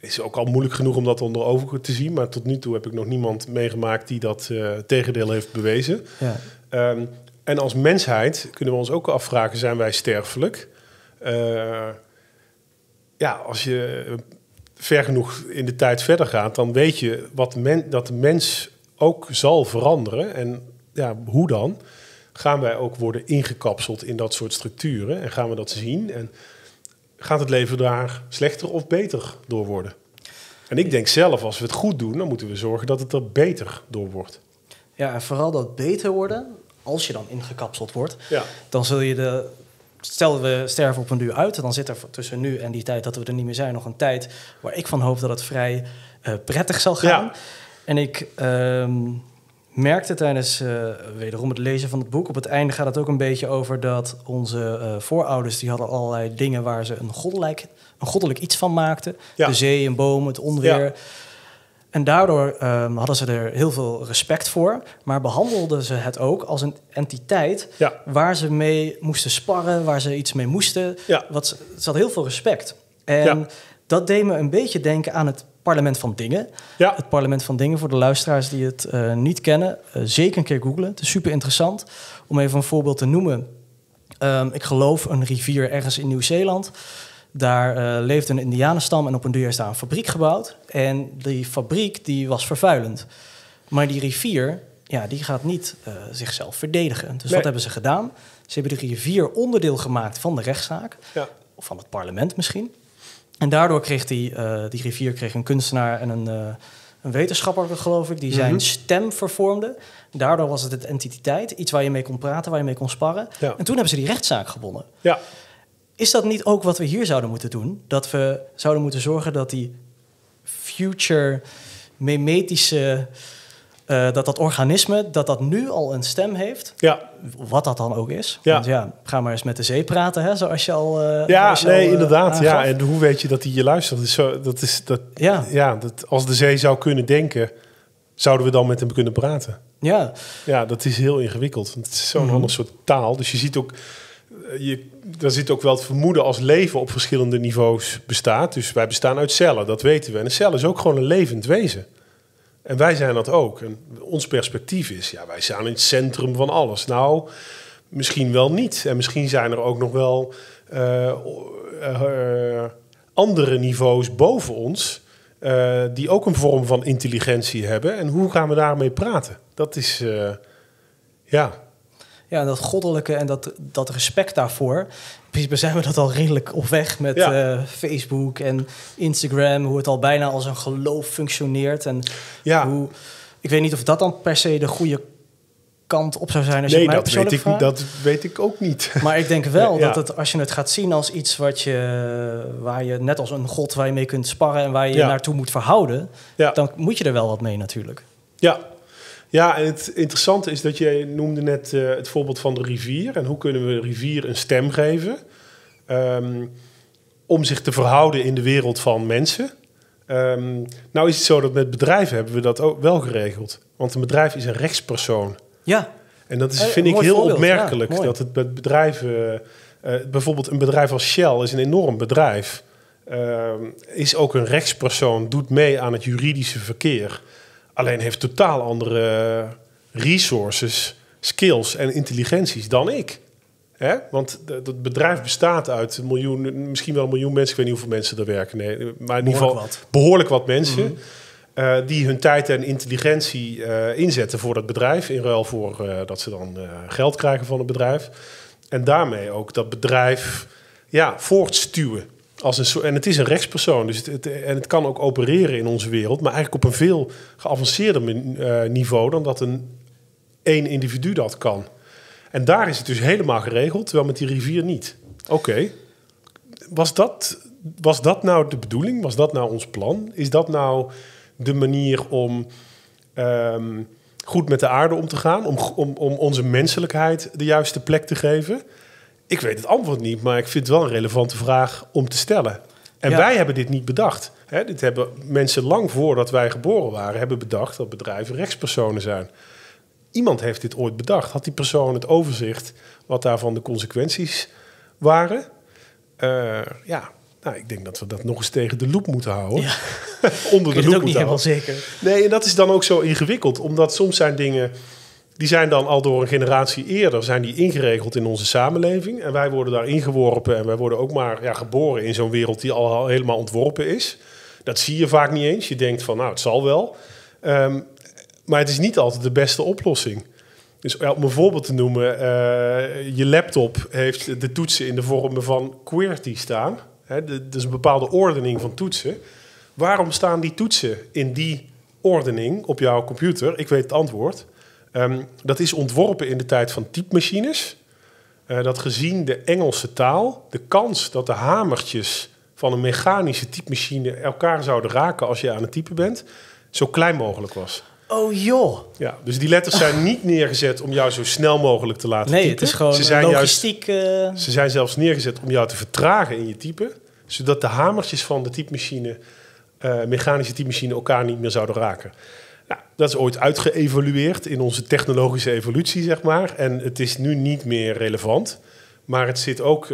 is ook al moeilijk genoeg om dat onder ogen te zien. Maar tot nu toe heb ik nog niemand meegemaakt die dat tegendeel heeft bewezen. Ja. En als mensheid kunnen we ons ook afvragen, zijn wij sterfelijk? Ja, als je ver genoeg in de tijd verder gaat, dan weet je dat de mens ook zal veranderen. En ja, hoe dan? Gaan wij ook worden ingekapseld in dat soort structuren? En gaan we dat zien? En gaat het leven daar slechter of beter door worden? En ik denk zelf, als we het goed doen, dan moeten we zorgen dat het er beter door wordt. Ja, en vooral dat beter worden, als je dan ingekapseld wordt, ja, dan zul je de... Stel, we sterven op een duur uit, dan zit er tussen nu en die tijd dat we er niet meer zijn nog een tijd waar ik van hoop dat het vrij prettig zal gaan. Ja. En ik merkte tijdens wederom het lezen van het boek, op het einde gaat het ook een beetje over dat onze voorouders, die hadden allerlei dingen waar ze een goddelijk iets van maakten. Ja. De zee, een boom, het onweer. Ja. En daardoor hadden ze er heel veel respect voor, maar behandelden ze het ook als een entiteit, ja, waar ze mee moesten sparren, waar ze iets mee moesten. Ja. Ze had heel veel respect. En ja, dat deed me een beetje denken aan het Parlement van Dingen. Ja. Het Parlement van Dingen, voor de luisteraars die het niet kennen, zeker een keer googlen. Het is super interessant. Om even een voorbeeld te noemen. Ik geloof een rivier ergens in Nieuw-Zeeland. Daar leefde een indianenstam en op een duur is daar een fabriek gebouwd. En die fabriek die was vervuilend. Maar die rivier, ja, die gaat niet zichzelf verdedigen. Dus nee, wat hebben ze gedaan? Ze hebben de rivier onderdeel gemaakt van de rechtszaak. Ja. Of van het parlement misschien. En daardoor kreeg die rivier een kunstenaar en een wetenschapper, geloof ik, die zijn stem vervormde. Daardoor was het een entiteit, iets waar je mee kon praten, waar je mee kon sparren. Ja. En toen hebben ze die rechtszaak gewonnen. Ja. Is dat niet ook wat we hier zouden moeten doen? Dat we zouden moeten zorgen dat die future memetische... dat organisme, dat nu al een stem heeft. Ja. Wat dat dan ook is. Ja. Want ja, ga maar eens met de zee praten, hè, zoals je al inderdaad. Aangaf. Ja, en hoe weet je dat die je luistert? Dus als de zee zou kunnen denken, zouden we dan met hem kunnen praten? Ja. Ja, dat is heel ingewikkeld. Het is zo'n ander soort taal. Dus je ziet ook... Daar zit ook wel het vermoeden als leven op verschillende niveaus bestaat. Dus wij bestaan uit cellen, dat weten we. En een cel is ook gewoon een levend wezen. En wij zijn dat ook. En ons perspectief is, ja, wij staan in het centrum van alles. Nou, misschien wel niet. En misschien zijn er ook nog wel andere niveaus boven ons... die ook een vorm van intelligentie hebben. En hoe gaan we daarmee praten? Dat is, ja... Ja, dat goddelijke en dat respect daarvoor. In principe zijn we dat al redelijk op weg met Facebook en Instagram. Hoe het al bijna als een geloof functioneert. En hoe, ik weet niet of dat dan per se de goede kant op zou zijn. Als nee, dat weet ik ook niet. Maar ik denk wel dat het, als je het gaat zien als iets waar je net als een god... waar je mee kunt sparren en waar je je naartoe moet verhouden... dan moet je er wel wat mee natuurlijk. Ja. Ja, en het interessante is dat jij noemde net het voorbeeld van de rivier. En hoe kunnen we de rivier een stem geven? Om zich te verhouden in de wereld van mensen. Nou is het zo dat met bedrijven hebben we dat ook wel geregeld. Want een bedrijf is een rechtspersoon. Ja. En dat is, vind ik heel opmerkelijk. Ja, dat het met bedrijven... bijvoorbeeld een bedrijf als Shell is een enorm bedrijf. Is ook een rechtspersoon, doet mee aan het juridische verkeer... Alleen heeft totaal andere resources, skills en intelligenties dan ik. Hè? Want dat bedrijf bestaat uit een miljoen, misschien wel een miljoen mensen. Ik weet niet hoeveel mensen er werken. Nee, maar in ieder geval behoorlijk wat mensen. Mm-hmm. Die hun tijd en intelligentie inzetten voor dat bedrijf. In ruil voor dat ze dan geld krijgen van het bedrijf. En daarmee ook dat bedrijf voortstuwen. Als een soort, en het is een rechtspersoon. Dus het kan ook opereren in onze wereld. Maar eigenlijk op een veel geavanceerder niveau dan dat één individu dat kan. En daar is het dus helemaal geregeld, terwijl met die rivier niet. Oké. Was dat nou de bedoeling? Was dat nou ons plan? Is dat nou de manier om goed met de aarde om te gaan? Om onze menselijkheid de juiste plek te geven? Ik weet het antwoord niet, maar ik vind het wel een relevante vraag om te stellen. En wij hebben dit niet bedacht. Hè, dit hebben mensen lang voordat wij geboren waren, hebben bedacht dat bedrijven rechtspersonen zijn. Iemand heeft dit ooit bedacht. Had die persoon het overzicht wat daarvan de consequenties waren? Ik denk dat we dat nog eens tegen de loep moeten houden. Ja. Onder de loep moeten houden. Zeker. Nee, en dat is dan ook zo ingewikkeld. Omdat soms zijn dingen, die zijn dan al door een generatie eerder zijn die ingeregeld in onze samenleving. En wij worden daar ingeworpen en wij worden ook maar geboren in zo'n wereld die al helemaal ontworpen is. Dat zie je vaak niet eens. Je denkt van, nou, het zal wel. Maar het is niet altijd de beste oplossing. Dus om een voorbeeld te noemen, je laptop heeft de toetsen in de vorm van QWERTY staan. Dat is een bepaalde ordening van toetsen. Waarom staan die toetsen in die ordening op jouw computer? Ik weet het antwoord. Dat is ontworpen in de tijd van typemachines. Dat gezien de Engelse taal, de kans dat de hamertjes van een mechanische typemachine elkaar zouden raken als je aan het typen bent, zo klein mogelijk was. Oh joh. Ja, dus die letters zijn niet neergezet om jou zo snel mogelijk te laten typen. Het is gewoon logistiek. Ze zijn zelfs neergezet om jou te vertragen in je typen, zodat de hamertjes van de typemachine, mechanische typemachine, elkaar niet meer zouden raken. Nou, dat is ooit uitgeëvolueerd in onze technologische evolutie, zeg maar. En het is nu niet meer relevant. Maar het zit ook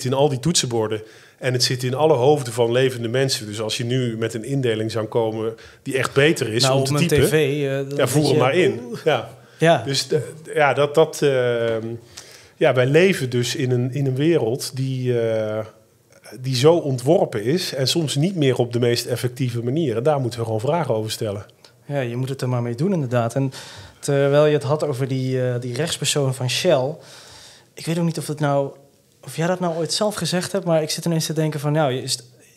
in al die toetsenborden. En het zit in alle hoofden van levende mensen. Dus als je nu met een indeling zou komen die echt beter is om te typen, op een tv, voer hem maar in. Ja. Dus wij leven dus in een wereld die zo ontworpen is en soms niet meer op de meest effectieve manier. En daar moeten we gewoon vragen over stellen. Ja, je moet het er maar mee doen inderdaad. En terwijl je het had over die rechtspersoon van Shell, ik weet ook niet of jij dat nou ooit zelf gezegd hebt, maar ik zit ineens te denken van,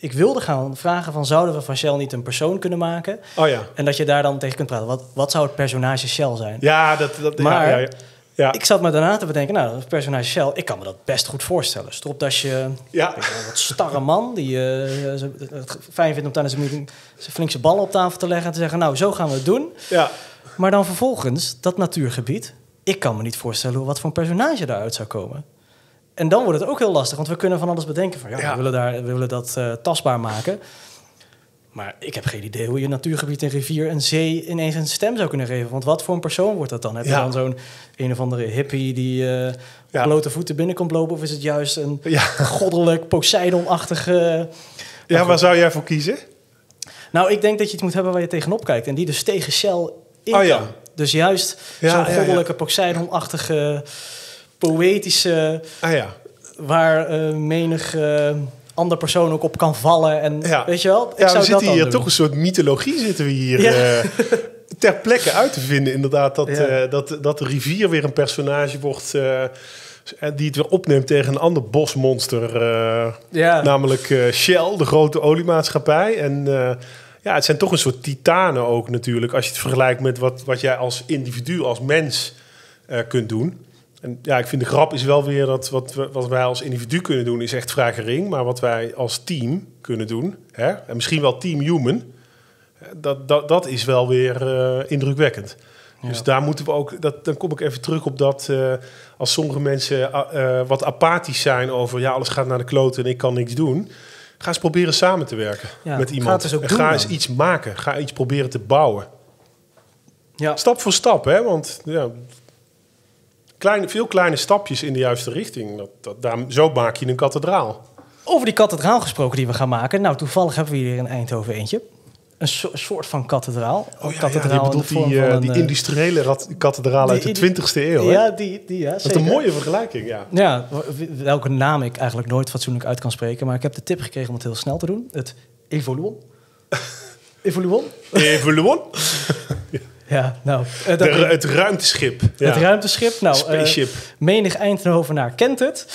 ik wilde gaan vragen van, zouden we van Shell niet een persoon kunnen maken? Oh ja. En dat je daar dan tegen kunt praten. Wat zou het personage Shell zijn? Ja, maar ik zat me daarna te bedenken, het personage Shell, ik kan me dat best goed voorstellen. Stropdasje, wat starre man, die het fijn vindt om tijdens een meeting zijn flinkse ballen op tafel te leggen en te zeggen, zo gaan we het doen. Ja. Maar dan vervolgens, dat natuurgebied, ik kan me niet voorstellen wat voor een personage daaruit zou komen. En dan wordt het ook heel lastig, want we kunnen van alles bedenken. We willen dat tastbaar maken. Maar ik heb geen idee hoe je natuurgebied en rivier en zee ineens een stem zou kunnen geven. Want wat voor een persoon wordt dat dan? Heb je dan zo'n een of andere hippie die blote voeten binnenkomt lopen? Of is het juist een goddelijk Poseidon-achtige... Waar zou jij voor kiezen? Ik denk dat je het moet hebben waar je tegenop kijkt. En die dus tegen Shell in kan. Dus juist zo'n goddelijke Poseidon-achtige... poëtische, waar menig ander persoon ook op kan vallen. En, weet je wel? Toch een soort mythologie zitten we hier ter plekke uit te vinden. Inderdaad, dat de rivier weer een personage wordt die het weer opneemt tegen een ander bosmonster. Namelijk Shell, de grote oliemaatschappij. En het zijn toch een soort titanen ook natuurlijk, als je het vergelijkt met wat jij als individu, als mens kunt doen. En ik vind de grap is wel weer dat wat wij als individu kunnen doen is echt vrij gering. Maar wat wij als team kunnen doen, en misschien wel team human, dat is wel weer indrukwekkend. Ja. Dus daar moeten we ook, dan kom ik even terug op dat als sommige mensen wat apathisch zijn over alles gaat naar de kloten en ik kan niks doen. Ga eens proberen samen te werken met iemand. Ga eens iets maken, ga iets proberen te bouwen. Ja. Stap voor stap, want... veel kleine stapjes in de juiste richting. Zo maak je een kathedraal. Over die kathedraal gesproken die we gaan maken. Toevallig hebben we hier in Eindhoven eentje. Een soort van kathedraal. Oh ja, kathedraal, ja, die industriële kathedraal uit de 20e eeuw. Ja, ja, dat is een mooie vergelijking, ja. Ja, welke naam ik eigenlijk nooit fatsoenlijk uit kan spreken. Maar ik heb de tip gekregen om het heel snel te doen. Het Evoluon. Evoluon? Evoluon? Ja, nou... het ruimteschip. Ja. Het ruimteschip. Nou, spaceship. Menig Eindhovenaar kent het.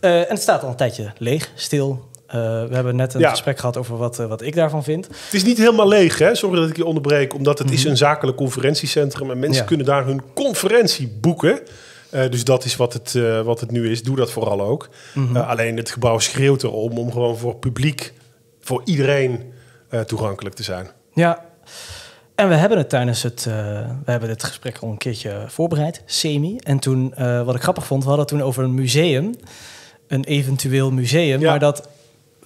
En het staat al een tijdje leeg, stil... we hebben net een gesprek gehad over wat ik daarvan vind. Het is niet helemaal leeg, hè? Sorry dat ik je onderbreek, omdat het is een zakelijk conferentiecentrum... en mensen kunnen daar hun conferentie boeken. Dus dat is wat het nu is. Doe dat vooral ook. Alleen het gebouw schreeuwt erom om gewoon voor publiek... voor iedereen toegankelijk te zijn. Ja, en we hebben het tijdens het... we hebben dit gesprek al een keertje voorbereid, semi. En toen, wat ik grappig vond, we hadden het toen over een museum. Een eventueel museum, maar dat...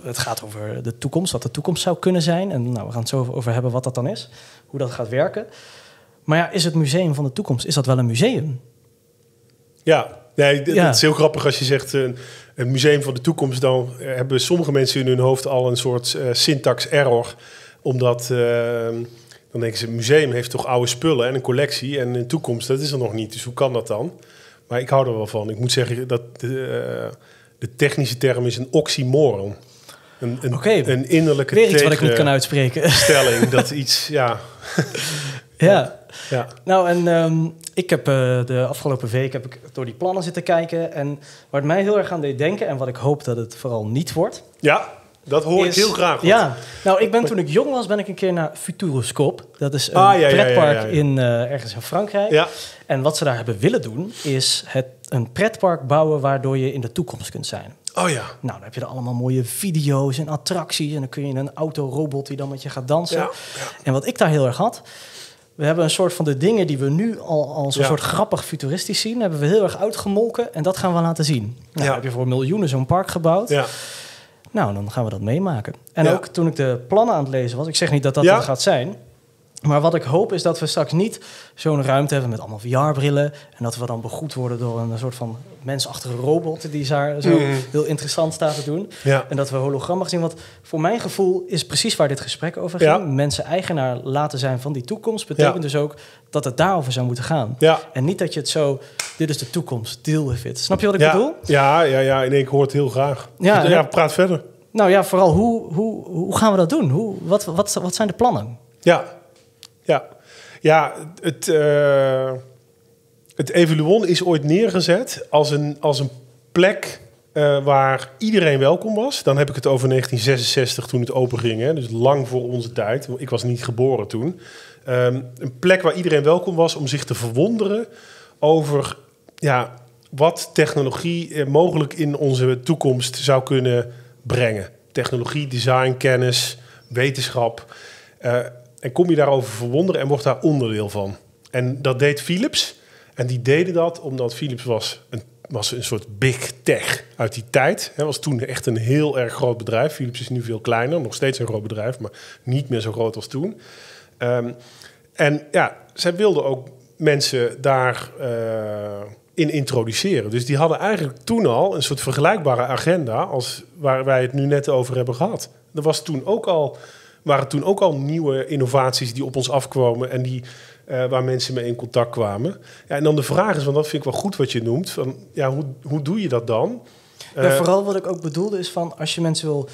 Het gaat over de toekomst, wat de toekomst zou kunnen zijn. En nou, we gaan het zo over hebben wat dat dan is. Hoe dat gaat werken. Maar ja, is het museum van de toekomst, is dat wel een museum? Ja, nee, het is heel grappig als je zegt... een museum van de toekomst... dan hebben sommige mensen in hun hoofd al een soort syntax-error. Omdat... dan denken ze, een museum heeft toch oude spullen en een collectie... en een toekomst, dat is er nog niet. Dus hoe kan dat dan? Maar ik hou er wel van. Ik moet zeggen dat de technische term is een oxymoron. Een innerlijke weer iets wat ik niet kan uitspreken. Stelling, dat iets, ja. Nou, en ik heb de afgelopen week heb ik door die plannen zitten kijken. En waar het mij heel erg aan deed denken... en wat ik hoop dat het vooral niet wordt... Ja, dat hoor ik heel graag. Ja, nou, toen ik jong was, ben ik een keer naar Futuroscope. Dat is een pretpark in ergens in Frankrijk. Ja. En wat ze daar hebben willen doen... is een pretpark bouwen waardoor je in de toekomst kunt zijn. Oh ja. Nou, dan heb je er allemaal mooie video's en attracties... en dan kun je in een autorobot die dan met je gaat dansen. Ja, ja. En wat ik daar heel erg had... we hebben een soort van de dingen die we nu al als een soort grappig futuristisch zien... hebben we heel erg uitgemolken en dat gaan we laten zien. Nou, dan heb je voor miljoenen zo'n park gebouwd. Ja. Nou, dan gaan we dat meemaken. En ook toen ik de plannen aan het lezen was... ik zeg niet dat dat er gaat zijn... maar wat ik hoop is dat we straks niet zo'n ruimte hebben... met allemaal VR-brillen... en dat we dan begroet worden door een soort van mensachtige robot... die daar zo heel interessant staat te doen. Ja. En dat we hologrammen zien. Want voor mijn gevoel is precies waar dit gesprek over ging. Ja. Mensen eigenaar laten zijn van die toekomst... betekent dus ook dat het daarover zou moeten gaan. Ja. En niet dat je het zo... dit is de toekomst, deal with it. Snap je wat ik bedoel? Ja. Ik hoor het heel graag. Ja, praat verder. Nou ja, vooral hoe gaan we dat doen? Wat zijn de plannen? Ja, het Evoluon is ooit neergezet als een plek waar iedereen welkom was. Dan heb ik het over 1966 toen het openging, hè? Dus lang voor onze tijd. Ik was niet geboren toen. Een plek waar iedereen welkom was om zich te verwonderen over wat technologie mogelijk in onze toekomst zou kunnen brengen. Technologie, design, kennis, wetenschap... en kom je daarover verwonderen en wordt daar onderdeel van. En dat deed Philips. En die deden dat omdat Philips was een soort big tech uit die tijd. Hij was toen echt een heel erg groot bedrijf. Philips is nu veel kleiner, nog steeds een groot bedrijf... maar niet meer zo groot als toen. Zij wilden ook mensen daarin introduceren. Dus die hadden eigenlijk toen al een soort vergelijkbare agenda... als waar wij het nu net over hebben gehad. Er was toen ook al... waren toen ook al nieuwe innovaties die op ons afkwamen... en die, waar mensen mee in contact kwamen. Ja, en dan de vraag is, want dat vind ik wel goed wat je noemt... van, ja, hoe doe je dat dan? Vooral wat ik ook bedoelde is van... als je mensen wil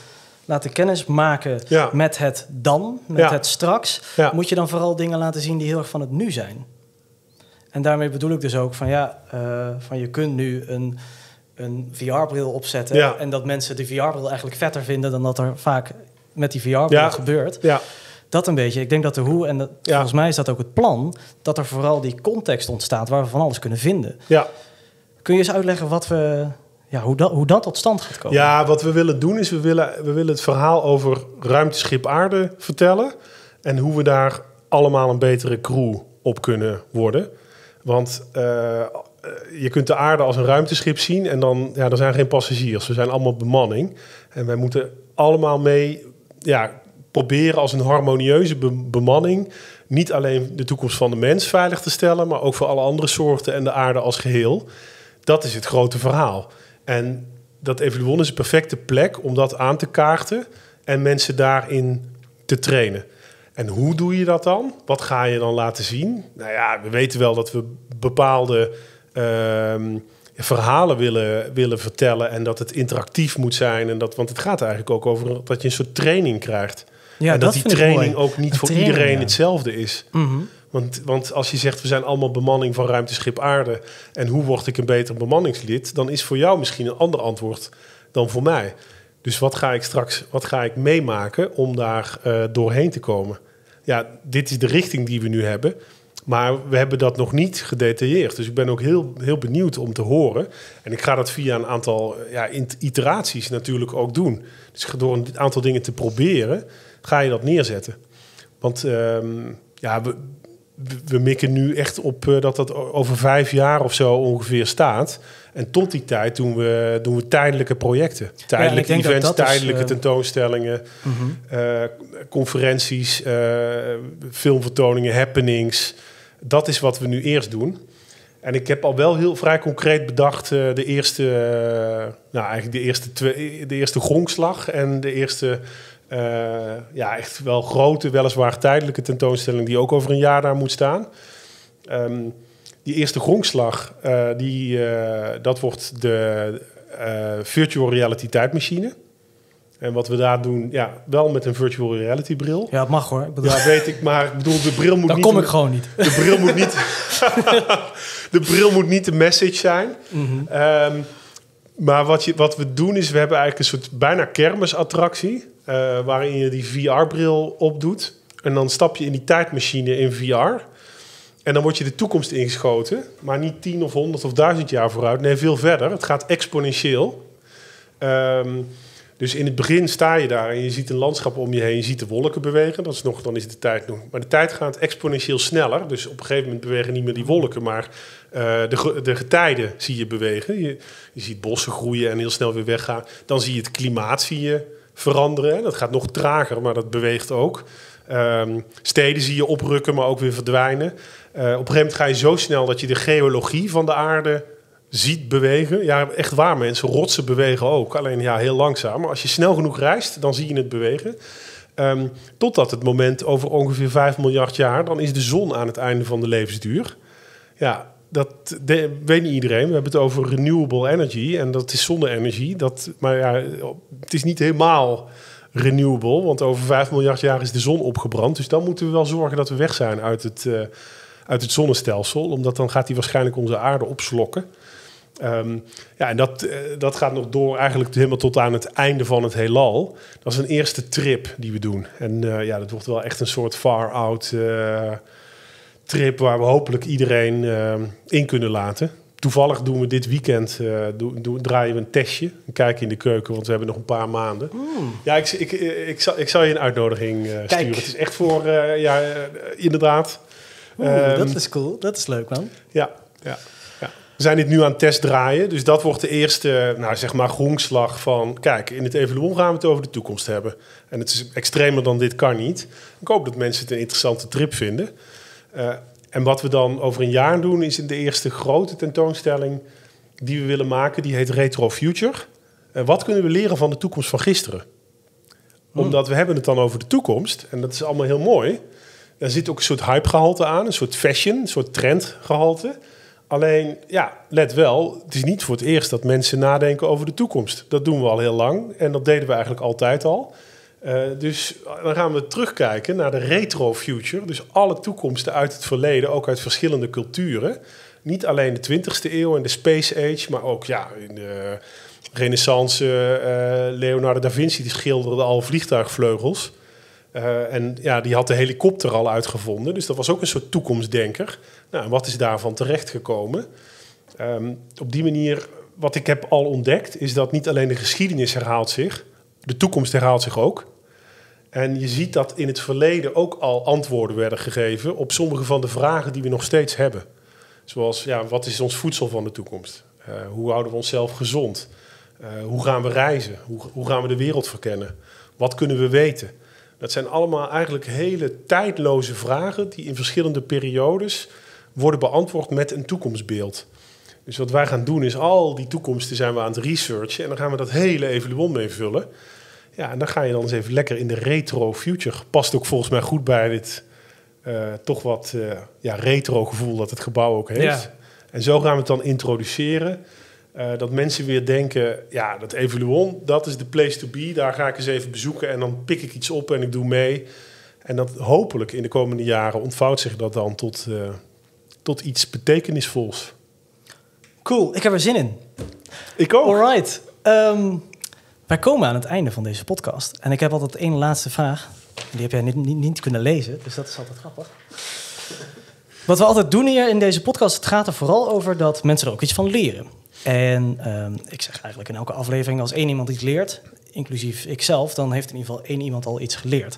laten kennismaken met het dan, met het straks... moet je dan vooral dingen laten zien die heel erg van het nu zijn. En daarmee bedoel ik dus ook van... je kunt nu een VR-bril opzetten... en dat mensen de VR-bril eigenlijk vetter vinden... dan dat er vaak... met die VR gebeurt. Ja. Dat een beetje. Ik denk dat de hoe... en dat, volgens mij is dat ook het plan... dat er vooral die context ontstaat... waar we van alles kunnen vinden. Ja. Kun je eens uitleggen wat we... hoe dat tot stand gaat komen? Ja, wat we willen doen is... we willen het verhaal over ruimteschip aarde vertellen... en hoe we daar allemaal een betere crew op kunnen worden. Want... je kunt de aarde als een ruimteschip zien... en dan er zijn geen passagiers. We zijn allemaal bemanning. En wij moeten allemaal mee... proberen als een harmonieuze bemanning... niet alleen de toekomst van de mens veilig te stellen... maar ook voor alle andere soorten en de aarde als geheel. Dat is het grote verhaal. En dat Evoluon is een perfecte plek om dat aan te kaarten... en mensen daarin te trainen. En hoe doe je dat dan? Wat ga je dan laten zien? Nou ja, we weten wel dat we bepaalde verhalen willen vertellen en dat het interactief moet zijn. En dat, want het gaat eigenlijk ook over dat je een soort training krijgt. Ja, en dat die training ook niet een voor training, iedereen ja. hetzelfde is. Mm-hmm. Want als je zegt, we zijn allemaal bemanning van ruimteschip aarde en hoe word ik een beter bemanningslid, dan is voor jou misschien een ander antwoord dan voor mij. Dus wat ga ik meemaken om daar doorheen te komen? Ja, dit is de richting die we nu hebben, maar we hebben dat nog niet gedetailleerd. Dus ik ben ook heel, heel benieuwd om te horen. En ik ga dat via een aantal iteraties natuurlijk ook doen. Dus door een aantal dingen te proberen, ga je dat neerzetten. Want we mikken nu echt op dat over 5 jaar of zo ongeveer staat. En tot die tijd doen we tijdelijke projecten. Tijdelijke events, tijdelijke tentoonstellingen, conferenties, filmvertoningen, happenings. Dat is wat we nu eerst doen. En ik heb al wel heel vrij concreet bedacht de eerste grondslag en de eerste... echt wel grote, weliswaar tijdelijke tentoonstelling die ook over een jaar daar moet staan. Die eerste grondslag, dat wordt de virtual reality tijdmachine. En wat we daar doen, ja, wel met een virtual reality bril. Ja, dat mag hoor. Ja, weet ik, maar ik bedoel, de bril moet dan niet... Dan kom ik gewoon niet. De bril moet niet... de bril moet niet de message zijn. Mm-hmm. Maar wat we doen is, we hebben eigenlijk een soort bijna kermisattractie... waarin je die VR-bril opdoet. En dan stap je in die tijdmachine in VR. En dan word je de toekomst ingeschoten. Maar niet 10 of 100 of 1000 jaar vooruit. Nee, veel verder. Het gaat exponentieel. Dus in het begin sta je daar en je ziet een landschap om je heen. Je ziet de wolken bewegen. Dan is de tijd nog... Maar de tijd gaat exponentieel sneller. Dus op een gegeven moment bewegen niet meer die wolken. Maar de getijden zie je bewegen. Je ziet bossen groeien en heel snel weer weggaan. Dan zie je het klimaat veranderen. Hè? Dat gaat nog trager, maar dat beweegt ook. Steden zie je oprukken, maar ook weer verdwijnen. Op een gegeven moment ga je zo snel dat je de geologie van de aarde ziet bewegen. Ja, echt waar mensen. Rotsen bewegen ook. Alleen ja, heel langzaam. Maar als je snel genoeg reist, dan zie je het bewegen. Totdat het moment over ongeveer 5 miljard jaar... dan is de zon aan het einde van de levensduur. Ja, dat weet niet iedereen. We hebben het over renewable energy. En dat is zonne-energie. Maar ja, het is niet helemaal renewable. Want over 5 miljard jaar is de zon opgebrand. Dus dan moeten we wel zorgen dat we weg zijn uit het zonnestelsel. Omdat dan gaat die waarschijnlijk onze aarde opslokken. En dat gaat nog door eigenlijk helemaal tot aan het einde van het heelal. Dat is een eerste trip die we doen. En dat wordt wel echt een soort far-out... trip waar we hopelijk iedereen in kunnen laten. Toevallig doen we dit weekend draaien we een testje. Een kijkje in de keuken, want we hebben nog een paar maanden. Mm. Ja, ik zal je een uitnodiging sturen. Het is echt voor, inderdaad. Dat is cool, dat is leuk man. Ja. We zijn dit nu aan het test draaien. Dus dat wordt de eerste, grondslag van... Kijk, in het Evoluon gaan we het over de toekomst hebben. En het is extremer dan dit kan niet. Ik hoop dat mensen het een interessante trip vinden... en wat we dan over een jaar doen... is in de eerste grote tentoonstelling die we willen maken. Die heet Retro Future. Wat kunnen we leren van de toekomst van gisteren? Omdat we hebben het dan over de toekomst. En dat is allemaal heel mooi. Daar zit ook een soort hypegehalte aan. Een soort fashion, een soort trendgehalte. Alleen, let wel. Het is niet voor het eerst dat mensen nadenken over de toekomst. Dat doen we al heel lang. En dat deden we eigenlijk altijd al. Dus dan gaan we terugkijken naar de retro future. Dus alle toekomsten uit het verleden, ook uit verschillende culturen. Niet alleen de 20e eeuw en de Space Age, maar ook in de Renaissance. Leonardo da Vinci die schilderde al vliegtuigvleugels. Die had de helikopter al uitgevonden. Dus dat was ook een soort toekomstdenker. Nou, en wat is daarvan terechtgekomen? Op die manier, wat ik heb al ontdekt, is dat niet alleen de geschiedenis herhaalt zich... De toekomst herhaalt zich ook. En je ziet dat in het verleden ook al antwoorden werden gegeven... op sommige van de vragen die we nog steeds hebben. Zoals, wat is ons voedsel van de toekomst? Hoe houden we onszelf gezond? Hoe gaan we reizen? Hoe gaan we de wereld verkennen? Wat kunnen we weten? Dat zijn allemaal eigenlijk hele tijdloze vragen... die in verschillende periodes worden beantwoord met een toekomstbeeld. Dus wat wij gaan doen is al die toekomsten zijn we aan het researchen... en dan gaan we dat hele Evoluon mee vullen... Ja, en dan ga je dan eens even lekker in de retro future. Past ook volgens mij goed bij dit toch wat retro gevoel dat het gebouw ook heeft. Ja. En zo gaan we het dan introduceren. Dat mensen weer denken, ja, dat Evoluon, dat is de place to be. Daar ga ik eens even bezoeken en dan pik ik iets op en ik doe mee. En dat hopelijk in de komende jaren ontvouwt zich dat dan tot iets betekenisvols. Cool, ik heb er zin in. Ik ook. All right. Wij komen aan het einde van deze podcast. En ik heb altijd één laatste vraag. Die heb jij niet kunnen lezen, dus dat is altijd grappig. Wat we altijd doen hier in deze podcast, het gaat er vooral over dat mensen er ook iets van leren. En ik zeg eigenlijk in elke aflevering, als één iemand iets leert, inclusief ikzelf, dan heeft in ieder geval één iemand al iets geleerd.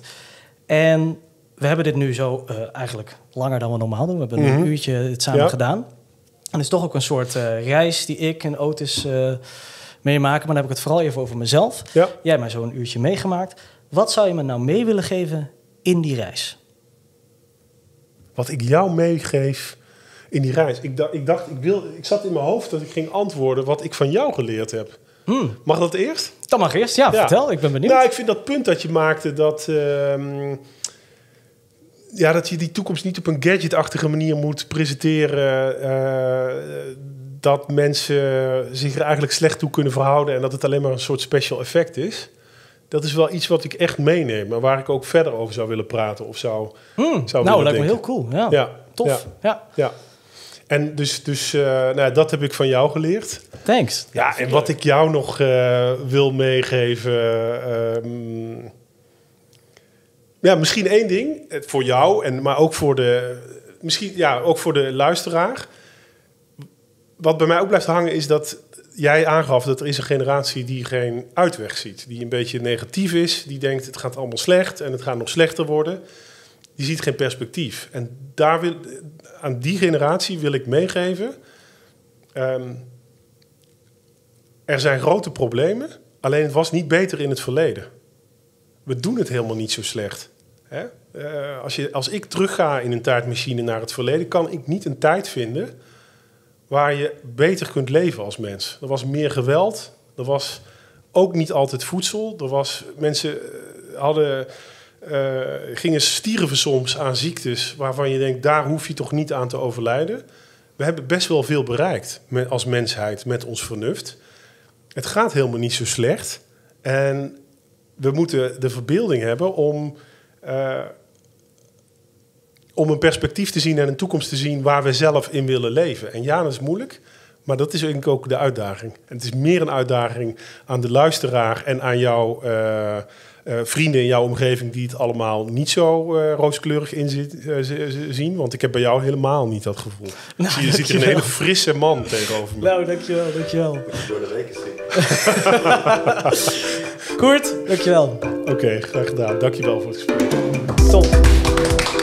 En we hebben dit nu zo eigenlijk langer dan we normaal doen. We hebben een uurtje het samen gedaan. En het is toch ook een soort reis die ik en Otis meemaken. Maar dan heb ik het vooral even over mezelf. Ja. Jij hebt mij zo'n uurtje meegemaakt. Wat zou je me nou mee willen geven in die reis? Wat ik jou meegeef in die reis. Ik zat in mijn hoofd dat ik ging antwoorden wat ik van jou geleerd heb. Hmm. Mag dat eerst? Dat mag eerst, ja. Vertel, ik ben benieuwd. Nou, ik vind dat punt dat je maakte dat, dat je die toekomst niet op een gadgetachtige manier moet presenteren. Dat mensen zich er eigenlijk slecht toe kunnen verhouden en dat het alleen maar een soort special effect is. Dat is wel iets wat ik echt meeneem en waar ik ook verder over zou willen praten of zou willen denken. Nou, lijkt me heel cool. Ja, tof. Ja. En dus dat heb ik van jou geleerd. Thanks. Ja, en wat ik jou nog wil meegeven... misschien één ding voor jou, maar ook voor de... Misschien, ook voor de luisteraar. Wat bij mij ook blijft hangen is dat jij aangaf dat er is een generatie die geen uitweg ziet. Die een beetje negatief is, die denkt het gaat allemaal slecht en het gaat nog slechter worden. Die ziet geen perspectief. En aan die generatie wil ik meegeven... er zijn grote problemen, alleen het was niet beter in het verleden. We doen het helemaal niet zo slecht. Hè? Als ik terugga in een tijdmachine naar het verleden... kan ik niet een tijd vinden waar je beter kunt leven als mens. Er was meer geweld, er was ook niet altijd voedsel. Mensen hadden... gingen stierven soms aan ziektes waarvan je denkt, daar hoef je toch niet aan te overlijden. We hebben best wel veel bereikt als mensheid met ons vernuft. Het gaat helemaal niet zo slecht. En we moeten de verbeelding hebben om een perspectief te zien en een toekomst te zien waar we zelf in willen leven. En ja, dat is moeilijk, maar dat is eigenlijk ook de uitdaging. En het is meer een uitdaging aan de luisteraar en aan jou... vrienden in jouw omgeving die het allemaal niet zo rooskleurig zien. Want ik heb bij jou helemaal niet dat gevoel. Nou, je ziet er een hele frisse man tegenover me. Nou, dankjewel. Ik moet door de weken zien. Koert, dankjewel. Oké, graag gedaan. Dankjewel voor het gesprek. Top.